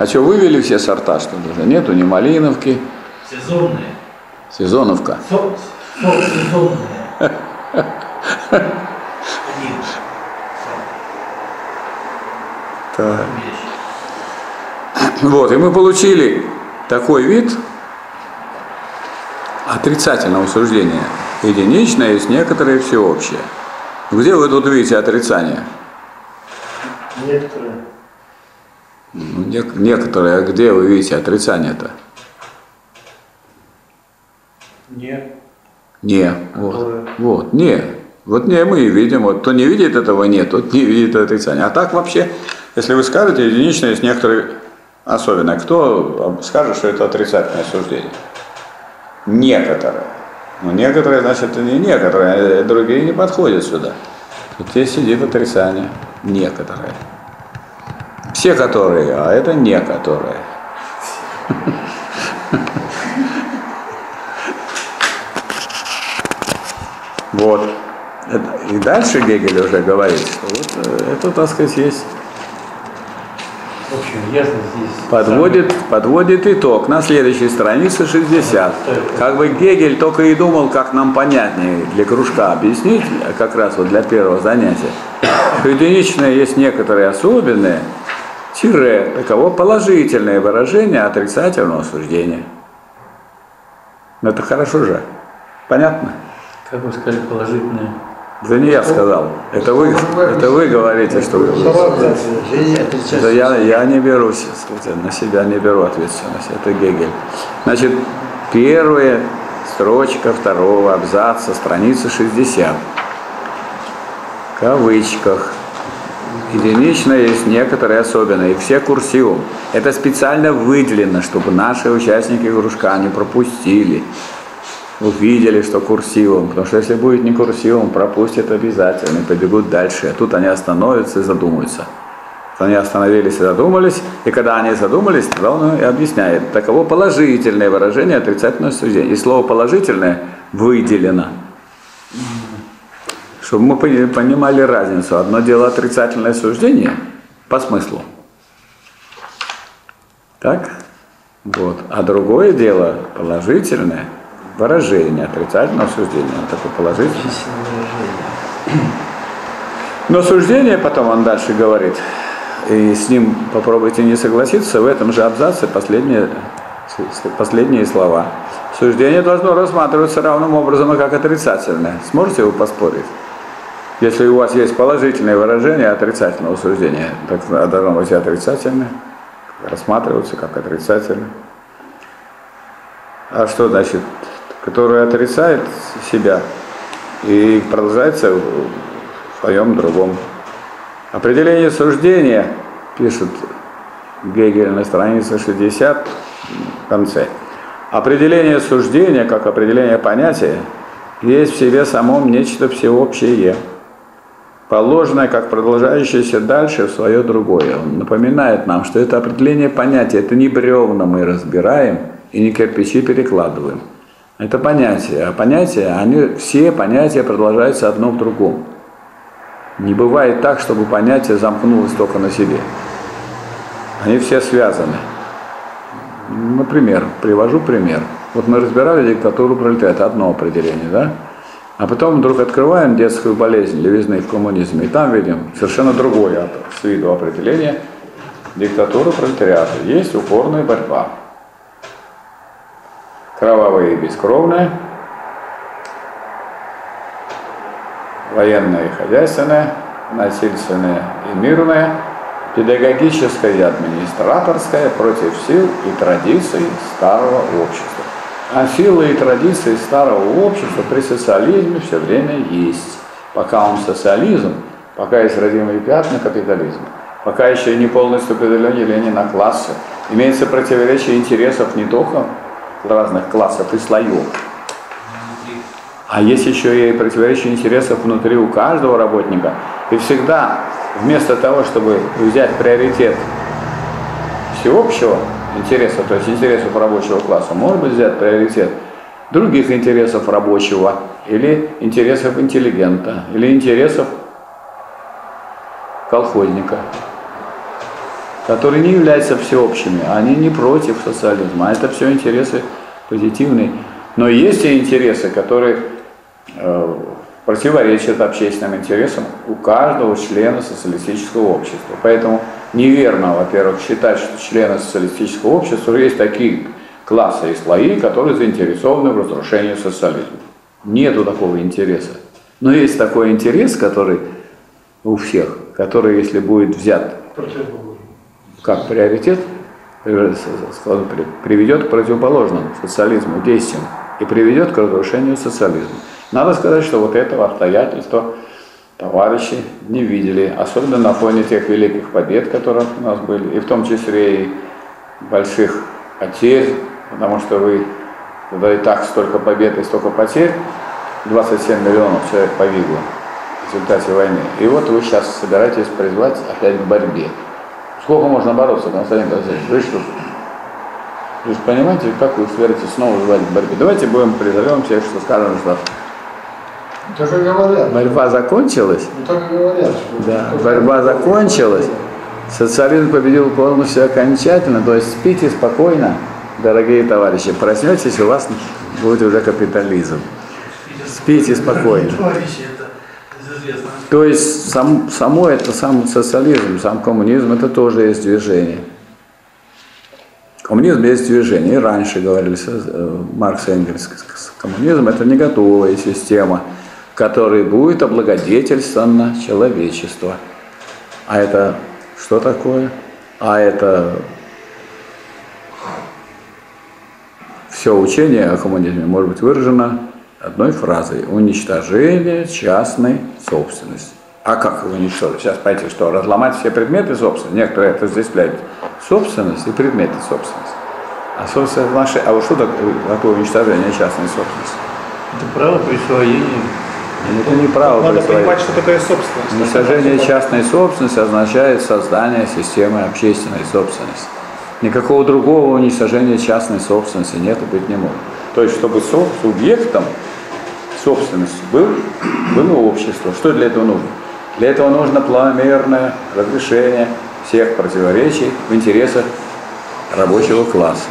А что, вывели все сорта, что ли? Нету ни малиновки. Сезонные. Сезоновка. Со со сезонные. Так. Вот, и мы получили такой вид отрицательного суждения. Единичное есть некоторое всеобщее. Где вы тут видите отрицание? Некоторое. Некоторое. А где вы видите отрицание-то? Не. Не. Вот. Вот. Не. Вот не мы и видим. Вот кто не видит этого, нет, тот не видит отрицания. А так вообще, если вы скажете, единичное есть некоторое... Особенно, кто скажет, что это отрицательное суждение? Некоторые. Но некоторые, значит, это не некоторые, другие не подходят сюда. Тут здесь сидит отрицание. Некоторые. Все которые, а это некоторые. Вот. И дальше Гегель уже говорит, что вот это, так сказать, есть... Подводит, подводит итог на следующей странице шестьдесят. Как бы Гегель только и думал, как нам понятнее для кружка объяснить, как раз вот для первого занятия, что единичное есть некоторые особенные, тире, таково положительное выражение отрицательного суждения. Но это хорошо же. Понятно? Как вы сказали, положительное? Да не я сказал. Это вы, это вы говорите, что вы говорите. Да я, я не берусь, на себя не беру ответственность. Это Гегель. Значит, первая строчка второго абзаца, страница шестьдесят. В кавычках. Единичное есть некоторые особенные, и все курсивом. Это специально выделено, чтобы наши участники кружка не пропустили. Увидели, что курсивом, потому что если будет не курсивом, пропустят обязательно и побегут дальше. А тут они остановятся и задумаются. Они остановились и задумались, и когда они задумались, тогда он и объясняет. Таково положительное выражение отрицательного суждения. И слово «положительное» выделено. чтобы мы понимали разницу. Одно дело отрицательное суждение по смыслу. Так? Вот. А другое дело положительное выражение отрицательного суждения. Вот такое положительное. Но суждение потом он дальше говорит, и с ним попробуйте не согласиться, в этом же абзаце последние, последние слова. Суждение должно рассматриваться равным образом, как отрицательное. Сможете вы поспорить? Если у вас есть положительное выражение отрицательного суждения, так должно быть отрицательное, рассматриваться как отрицательное. А что значит, которое отрицает себя и продолжается в своем другом. Определение суждения, пишет Гегель на странице шестидесятой в конце. Определение суждения, как определение понятия, есть в себе самом нечто всеобщее, положенное как продолжающееся дальше в свое другое. Он напоминает нам, что это определение понятия, это не бревна мы разбираем и не кирпичи перекладываем. Это понятие, а понятия, они, все понятия продолжаются одно к другому. Не бывает так, чтобы понятие замкнулось только на себе. Они все связаны. Например, привожу пример. Вот мы разбирали диктатуру пролетариата, одно определение, да? А потом вдруг открываем детскую болезнь левизны в коммунизме, и там видим совершенно другое с виду определение. Диктатура пролетариата. Есть упорная борьба. Кровавая и бескровная, военная и хозяйственная, насильственная и мирная, педагогическая и администраторская против сил и традиций старого общества. А силы и традиции старого общества при социализме все время есть. Пока он социализм, пока есть родимые пятна капитализма, пока еще не полностью определение Ленина класса, имеется противоречие интересов не только разных классов и слоев. А есть еще и противоречие интересов внутри у каждого работника. И всегда, вместо того, чтобы взять приоритет всеобщего интереса, то есть интересов рабочего класса, может быть взять приоритет других интересов рабочего, или интересов интеллигента, или интересов колхозника, которые не являются всеобщими, они не против социализма, а это все интересы позитивные. Но есть и интересы, которые э, противоречат общественным интересам у каждого члена социалистического общества. Поэтому неверно, во-первых, считать, что члены социалистического общества есть такие классы и слои, которые заинтересованы в разрушении социализма. Нету такого интереса. Но есть такой интерес, который у всех, который, если будет взят как приоритет, приведет к противоположному социализму, действиям, и приведет к разрушению социализма. Надо сказать, что вот этого обстоятельства товарищи не видели, особенно на фоне тех великих побед, которые у нас были, и в том числе и больших потерь, потому что вы, когда и так столько побед и столько потерь, двадцать семь миллионов человек погибло в результате войны, и вот вы сейчас собираетесь призвать опять к борьбе. Сколько можно бороться, Константин Газарьевич? Вы что? Вы же понимаете, как вы собираетесь снова звать в борьбе? Давайте будем призовем всех, что скажем, что только говорят. Борьба закончилась. Только говорят, что да, только борьба говорят. Закончилась. Социализм победил полностью окончательно. То есть спите спокойно, дорогие товарищи. Проснетесь, у вас будет уже капитализм. Спите спокойно. То есть сам, само это, сам социализм, сам коммунизм, это тоже есть движение. Коммунизм есть движение. И раньше говорили Маркс и Энгельс, коммунизм это не готовая система, в которой будет облагодетельствовано человечество. А это что такое? А это все учение о коммунизме может быть выражено одной фразой. Уничтожение частной собственности. А как его уничтожить? Сейчас пойти, что разломать все предметы собственности. Некоторые это разделяют собственность и предметы собственности. А собственность наша. А вот что такое, такое уничтожение частной собственности? Это право присвоения. Это не право надо присвоения. Надо понимать, что такое собственность. Уничтожение частной собственности означает создание системы общественной собственности. Никакого другого уничтожения частной собственности нет и быть не может. То есть, чтобы субъектом собственности был было общество. Что для этого нужно? Для этого нужно планомерное разрешение всех противоречий в интересах рабочего класса.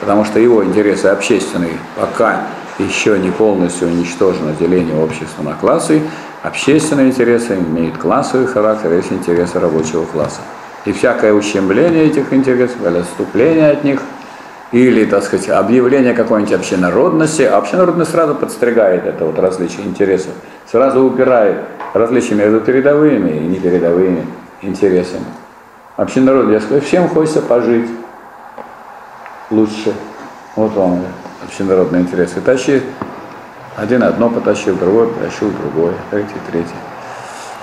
Потому что его интересы общественные пока еще не полностью уничтожено деление общества на классы. Общественные интересы имеют классовый характер, есть интересы рабочего класса. И всякое ущемление этих интересов, или отступление от них, или, так сказать, объявление какой-нибудь общенародности. А общенародность сразу подстригает это вот различие интересов, сразу упирает различия между передовыми и непередовыми интересами. Общенародность, я скажу, всем хочется пожить лучше. Вот вам общенародные интересы. Тащи один одно потащил, другое потащил, другое, третье, третье.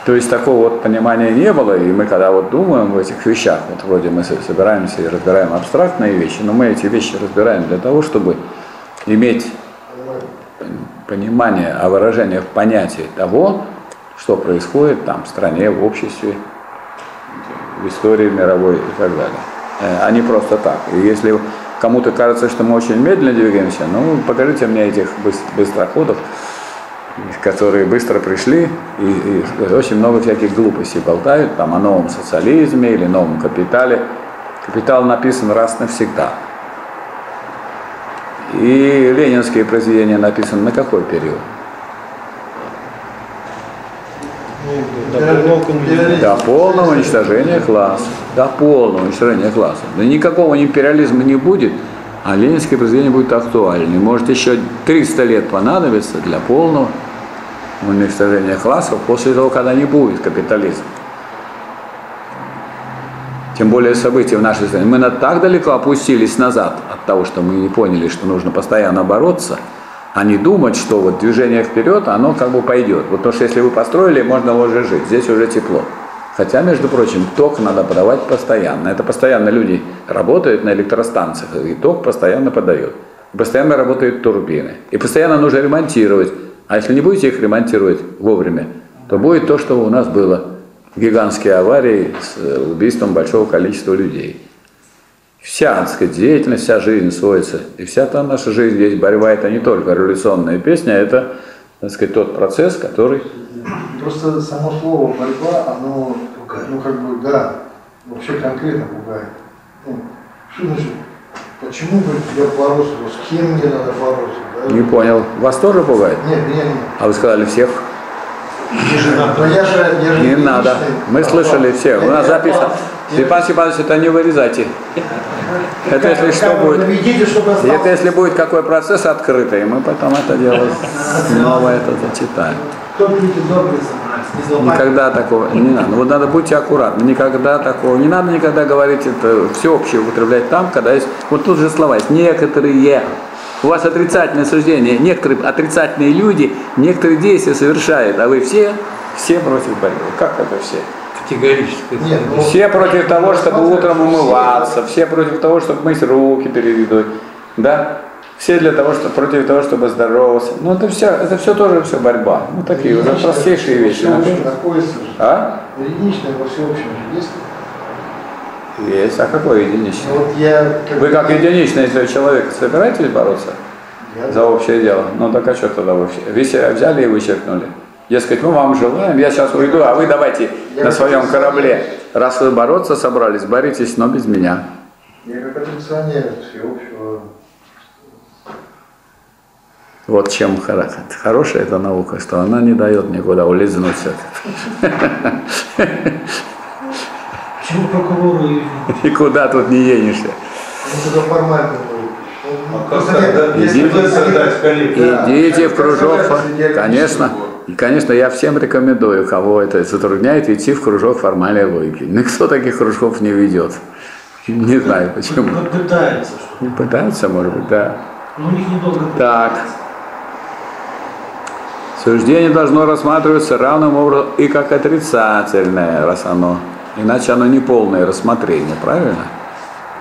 То есть такого вот понимания не было, и мы когда вот думаем в этих вещах, вот вроде мы собираемся и разбираем абстрактные вещи, но мы эти вещи разбираем для того, чтобы иметь понимание о выражениях понятий того, что происходит там в стране, в обществе, в истории мировой и так далее. А не просто так. И если кому-то кажется, что мы очень медленно двигаемся, ну, покажите мне этих быстроходов, которые быстро пришли, и, и очень много всяких глупостей болтают там о новом социализме или новом капитале. Капитал написан раз навсегда. И ленинские произведения написаны на какой период? До полного уничтожения класса. До полного уничтожения класса. Да никакого империализма не будет, а ленинское произведение будет актуально. И может еще триста лет понадобится для полного уничтожения классов после того, когда не будет капитализма. Тем более события в нашей стране. Мы так далеко опустились назад от того, что мы не поняли, что нужно постоянно бороться, а не думать, что вот движение вперед, оно как бы пойдет. Вот потому что если вы построили, можно уже жить, здесь уже тепло. Хотя, между прочим, ток надо подавать постоянно. Это постоянно люди работают на электростанциях, и ток постоянно подает. Постоянно работают турбины. И постоянно нужно ремонтировать. А если не будете их ремонтировать вовремя, то будет то, что у нас было. Гигантские аварии с убийством большого количества людей. Вся, так сказать, деятельность, вся жизнь сводится. И вся та наша жизнь здесь, борьба, это не только революционная песня, это, так сказать, тот процесс, который... Просто само слово «борьба», оно, ну как бы, да, вообще конкретно пугает. Ну, что значит, почему бы я боролся, с кем мне надо бороться? Да? Не понял. Вас тоже пугает? Нет, меня нет. А вы сказали всех? Я же, я же не надо. Мы слышали все. У нас записано. Степан Степанович, это не вырезайте. Это если что будет. Это если будет какой процесс открытый, мы потом это дело снова это зачитаем. Никогда такого не надо. Вот надо будьте аккуратны. Никогда такого не надо. Никогда говорить это всеобщее употреблять там, когда есть. Вот тут же слова есть. Некоторые. У вас отрицательное суждение. Некоторые отрицательные люди, некоторые действия совершают, а вы все, все против борьбы. Как это все? Категорически. Нет, ну, все против того, чтобы утром умываться, все против того, чтобы мыть руки перед едой, да? Все для того, что, против того, чтобы здороваться. Ну это все, это все тоже все борьба. Ну такие вот простейшие вещи. А? Единичное во всеобщем есть. Есть. А какой единичный? Вот я, как вы как единичный, если человек собираетесь бороться я за общее дело? Ну так а что тогда вы взяли и вычеркнули? Дескать, мы вам желаем, я сейчас уйду, а вы давайте я на своем корабле. Раз вы бороться собрались, боритесь, но без меня. Я как отрицание всеобщего. Вот чем хорошая эта наука, что она не дает никуда улизнуть. Почему прокурору и куда тут не едешься? Ну, это формально. А как, идите, идите в кружок, конечно. И, конечно, я всем рекомендую, кого это затрудняет, идти в кружок формальной логики. Никто таких кружков не ведет. Не знаю почему. Пытаются. Пытаются, может быть, да. Но у них недолго пытаются. Так. Суждение должно рассматриваться равным образом и как отрицательное, раз оно. Иначе оно не полное рассмотрение, правильно?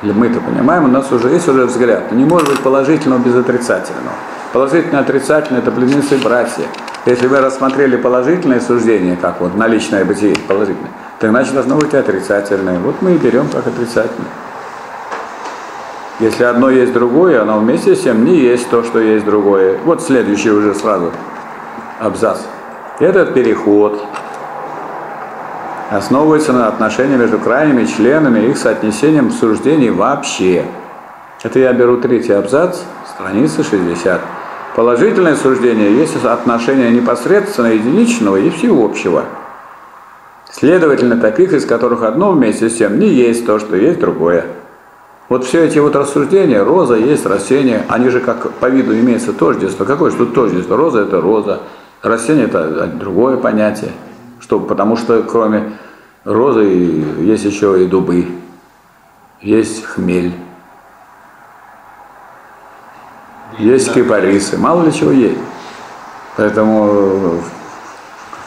Или мы-то понимаем, у нас уже есть уже взгляд. Не может быть положительного без отрицательного. Положительное и отрицательное – это близнецы и братья. Если вы рассмотрели положительное суждение, как вот наличное бытие положительное, то иначе должно быть и отрицательное. Вот мы и берем как отрицательное. Если одно есть другое, оно вместе с тем не есть то, что есть другое. Вот следующий уже сразу абзац. Этот переход основывается на отношении между крайними членами и их соотнесением суждений вообще. Это я беру третий абзац, страница шестьдесят. Положительное суждение есть отношение непосредственно единичного и всеобщего. Следовательно, таких, из которых одно вместе с тем не есть то, что есть другое. Вот все эти вот рассуждения, роза есть растение, они же как по виду имеются тождество. Какое же тут тождество? Роза – это роза, растение – это другое понятие. Что, потому что кроме розы есть еще и дубы, есть хмель, есть кипарисы, мало ли чего есть. Поэтому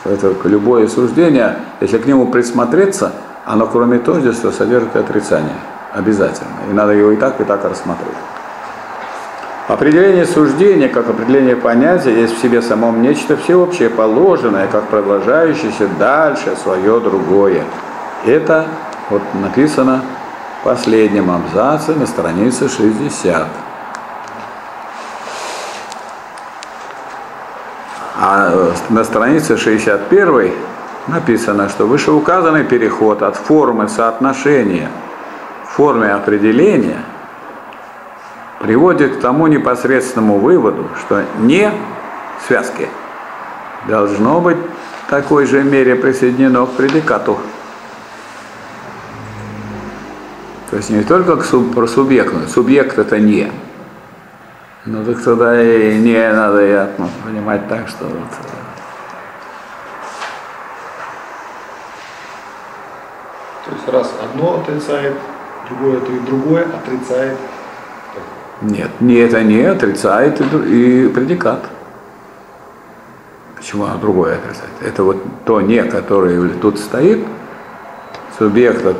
это любое суждение, если к нему присмотреться, оно кроме тождества содержит и отрицание. Обязательно. И надо его и так, и так рассмотреть. Определение суждения, как определение понятия, есть в себе самом нечто всеобщее, положенное, как продолжающееся дальше свое другое. Это вот написано в последнем абзаце на странице шестьдесят. А на странице шестьдесят первой написано, что вышеуказанный переход от формы соотношения форме определения приводит к тому непосредственному выводу, что не связки должно быть в такой же мере присоединено к предикату. То есть не только к суб, про субъекту. Субъект это не. Ну так тогда и не надо я, ну, понимать так, что вот. То есть раз одно отрицает, другое, другое отрицает. Нет, не это не отрицает и предикат. Почему оно другое отрицает? Это вот то не, которое тут стоит, субъект, это,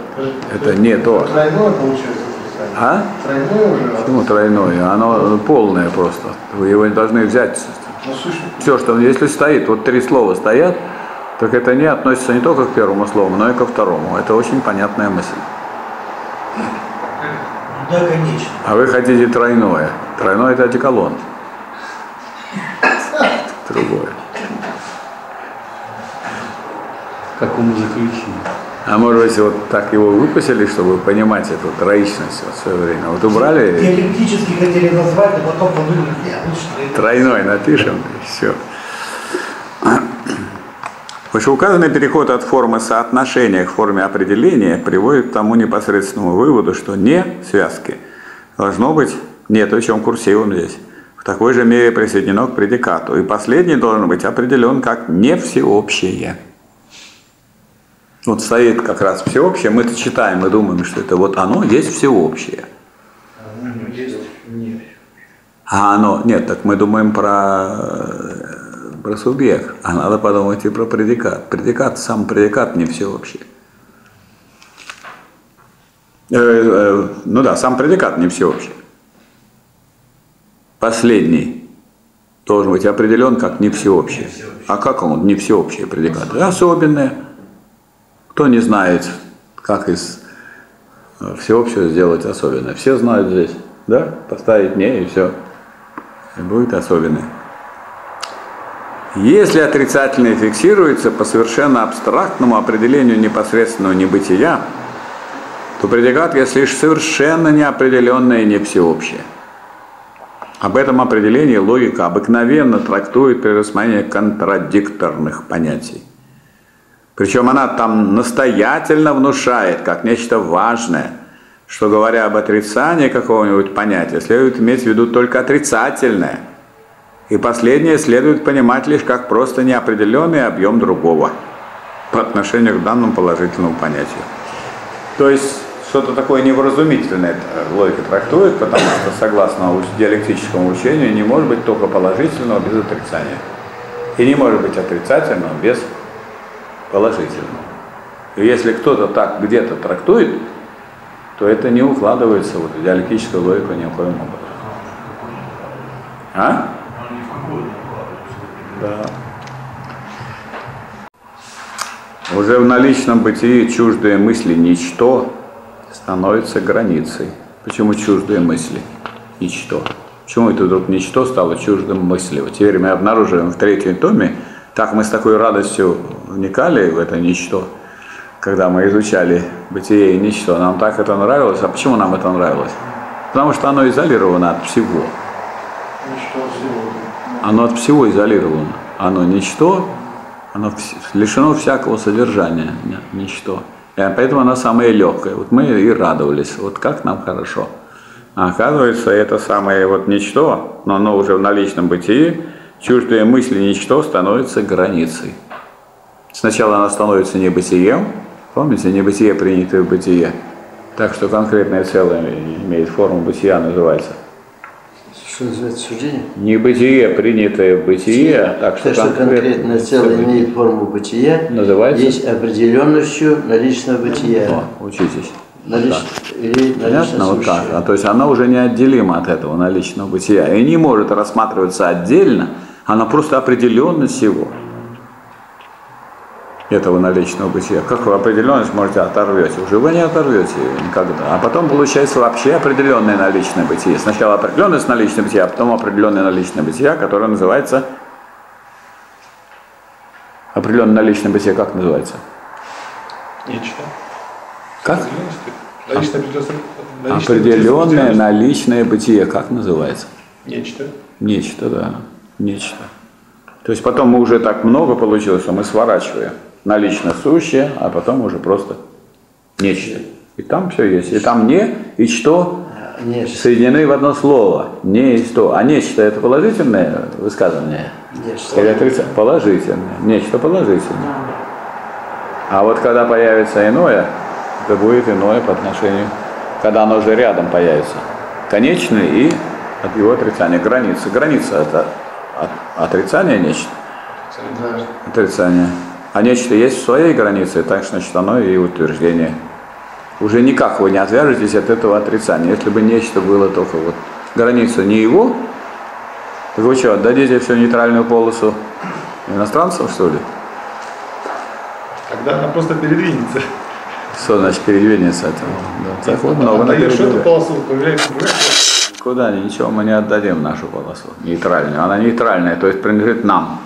это не то. Тройное получается отрицание. А? Тройное уже. Почему тройное? Оно полное просто. Вы его должны взять. Все, что если стоит, вот три слова стоят, так это не относится не только к первому слову, но и ко второму. Это очень понятная мысль. Да, конечно. А вы хотите тройное. Тройное – это одеколон. Другое. Как у музыключения. А может быть, вот так его выпустили, чтобы понимать эту троичность вот в свое время. Вот убрали… Теоретически хотели назвать, а потом подумали, что… Тройное напишем, и все. Вышеуказанный переход от формы соотношения к форме определения приводит к тому непосредственному выводу, что не связки должно быть, нет, в чем курсивом здесь, в такой же мере присоединено к предикату, и последний должен быть определен как не всеобщее. Вот стоит как раз всеобщее, мы это читаем и думаем, что это вот оно есть всеобщее. А оно, нет, так мы думаем про... про субъект, а надо подумать и про предикат. Предикат, сам предикат не всеобщий. Э, э, ну да, сам предикат не всеобщий. Последний должен быть определен как не всеобщий. А как он не всеобщий предикат? Особенное. Кто не знает, как из всеобщего сделать особенное? Все знают здесь, да? Поставить не и все. И будет особенное. Если отрицательное фиксируется по совершенно абстрактному определению непосредственного небытия, то предикат есть лишь совершенно неопределенное и не всеобщее. Об этом определении логика обыкновенно трактует при рассмотрении контрадикторных понятий. Причем она там настоятельно внушает, как нечто важное, что, говоря об отрицании какого-нибудь понятия, следует иметь в виду только отрицательное. И последнее следует понимать лишь как просто неопределенный объем другого по отношению к данному положительному понятию. То есть что-то такое невразумительное логика трактует, потому что согласно диалектическому учению не может быть только положительного без отрицания. И не может быть отрицательного без положительного. И если кто-то так где-то трактует, то это не укладывается вот, в диалектическую логику ни в коем образом. А? Да. Уже в наличном бытии чуждые мысли ничто становится границей. Почему чуждые мысли ничто? Почему это вдруг ничто стало чуждым мысли? Вот теперь мы обнаруживаем в третьем томе Так мы с такой радостью вникали в это ничто, когда мы изучали бытие и ничто. Нам так это нравилось. А почему нам это нравилось? Потому что оно изолировано от всего. Оно от всего изолировано. Оно ничто, оно лишено всякого содержания, ничто. И поэтому оно самое легкое. Вот мы и радовались. Вот как нам хорошо. А оказывается, это самое вот ничто, но оно уже в наличном бытии, чуждые мысли ничто становится границей. Сначала она становится небытием. Помните, небытие принятое в бытие. Так что конкретное целое имеет форму бытия, называется. Что называется суждение? Небытие принятое в бытие. Так что, что конкретное целое имеет форму бытия, называется? Есть определенностью наличного бытия. О, учитесь. Налич... Да. Понятно, вот так. А, то есть она уже неотделима от этого наличного бытия. И не может рассматриваться отдельно, она просто определенность его. Этого наличного бытия. Как вы определенность можете оторвете? Уже вы не оторвете ее никогда. А потом получается вообще определенное наличное бытие. Сначала определенность наличного бытия, а потом определенное наличное бытие, которое называется... Определенное наличное бытие как называется? Ничто. Как? Наличное, а, определенное наличное бытие как называется? Нечто. Нечто, да. Нечто. То есть потом мы уже так много получилось, что мы сворачиваем налично сущее, а потом уже просто нечто. И там все есть. И там не и что нечто соединены в одно слово. Не и что. А нечто это положительное высказывание? Нечто. Или отрицательное? Положительное. Нечто положительное. А вот когда появится иное, это будет иное по отношению, когда оно уже рядом появится. Конечное и от его отрицания. Граница. Граница это... Отрицание нечто? Отрицание. Отрицание. А нечто есть в своей границе, так что значит оно и утверждение. Уже никак вы не отвяжетесь от этого отрицания. Если бы нечто было только вот граница не его, так вы что, отдадите всю нейтральную полосу иностранцам, что ли? Тогда она просто передвинется. Что значит передвинется от этого? Да. Вот, отдаешь эту полосу, появляется другая полоса. Куда? Ничего мы не отдадим нашу полосу нейтральную. Она нейтральная, то есть принадлежит нам.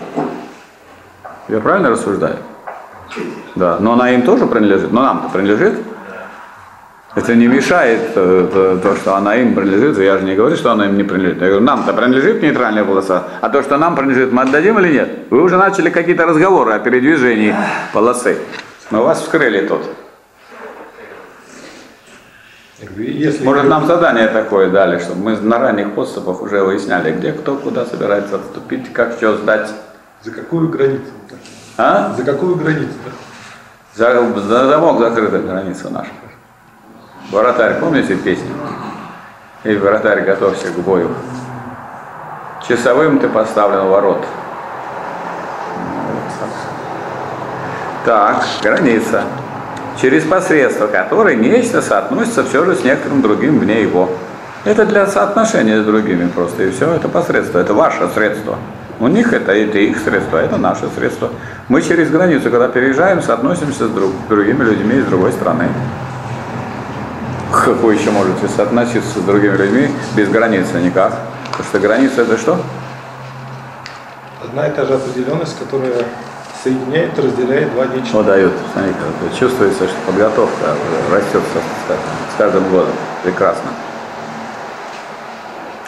Я правильно рассуждаю? Да. Но она им тоже принадлежит. Но нам-то принадлежит. Это не мешает то, что она им принадлежит. Я же не говорю, что она им не принадлежит. Я говорю, нам-то принадлежит нейтральная полоса. А то, что нам принадлежит, мы отдадим или нет? Вы уже начали какие-то разговоры о передвижении полосы. Но вас вскрыли тут. Если Может, я... нам задание такое дали, чтобы мы на ранних подступах уже выясняли, где кто, куда собирается отступить, как что сдать. За какую границу? А? За какую границу? За, за замок закрыта граница наша. Воротарь, помните песню? И воротарь, готовься к бою. Часовым ты поставлен ворот. Так, граница. Через посредство которой нечто соотносится все же с некоторым другим вне его. Это для соотношения с другими просто, и все, это посредство, это ваше средство. У них это, это их средство, это наше средство. Мы через границу, когда переезжаем, соотносимся с, друг, с другими людьми из другой страны. Как вы еще можете соотноситься с другими людьми без границы? Никак. Потому что граница это что? Одна и та же определенность, которая... соединяет, разделяет два нечто. Дает. Смотрите, чувствуется, что подготовка растет с каждым годом. Прекрасно.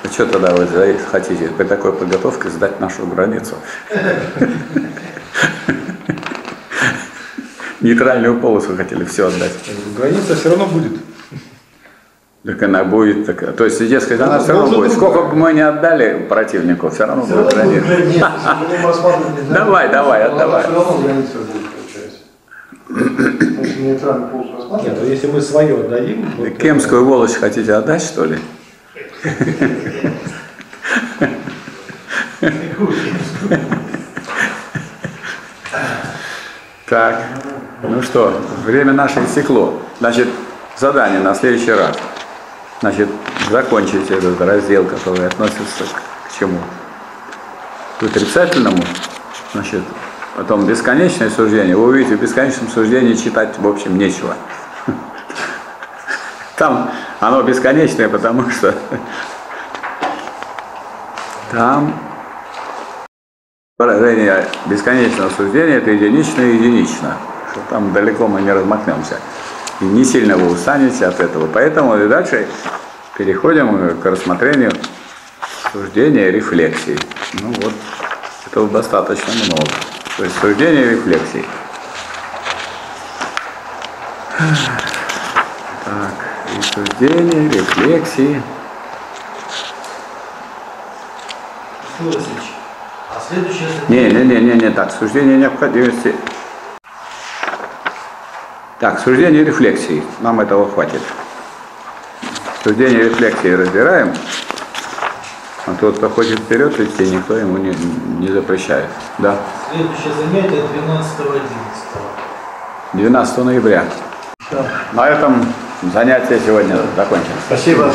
А что тогда вы хотите при такой подготовке сдать нашу границу? Нейтральную полосу хотели все отдать. Граница все равно будет. Так она будет такая. То есть, если сказать, она все равно будет. Сколько бы мы ни отдали противнику, все равно будет граница. Давай, давай, отдавай. Все равно граница будет, получается. Нет, если мы свое отдадим... Кемскую волость хотите отдать, что ли? Так, ну что, время наше истекло. Значит, задание на следующий раз. Значит, закончить этот раздел, который относится к, к чему? К отрицательному. Значит, потом бесконечное суждение. Вы увидите, в бесконечном суждении читать, в общем, нечего. Там оно бесконечное, потому что там... Выражение бесконечного суждения – это единично и единично. Что там далеко мы не размахнемся. И не сильно вы устанете от этого. Поэтому и дальше переходим к рассмотрению суждения и рефлексий. Ну вот, этого достаточно много. То есть суждения и рефлексий. Так, и суждения, рефлексии. Следующее... Не, не, не, не, не, так, суждение необходимости. Так, суждение рефлексии. Нам этого хватит. Суждение рефлексии разбираем. А тот, кто хочет вперед идти, никто ему не, не запрещает. Да. Следующее занятие двенадцатого одиннадцатого. двенадцатого ноября. Да. На этом занятие сегодня закончено. Спасибо.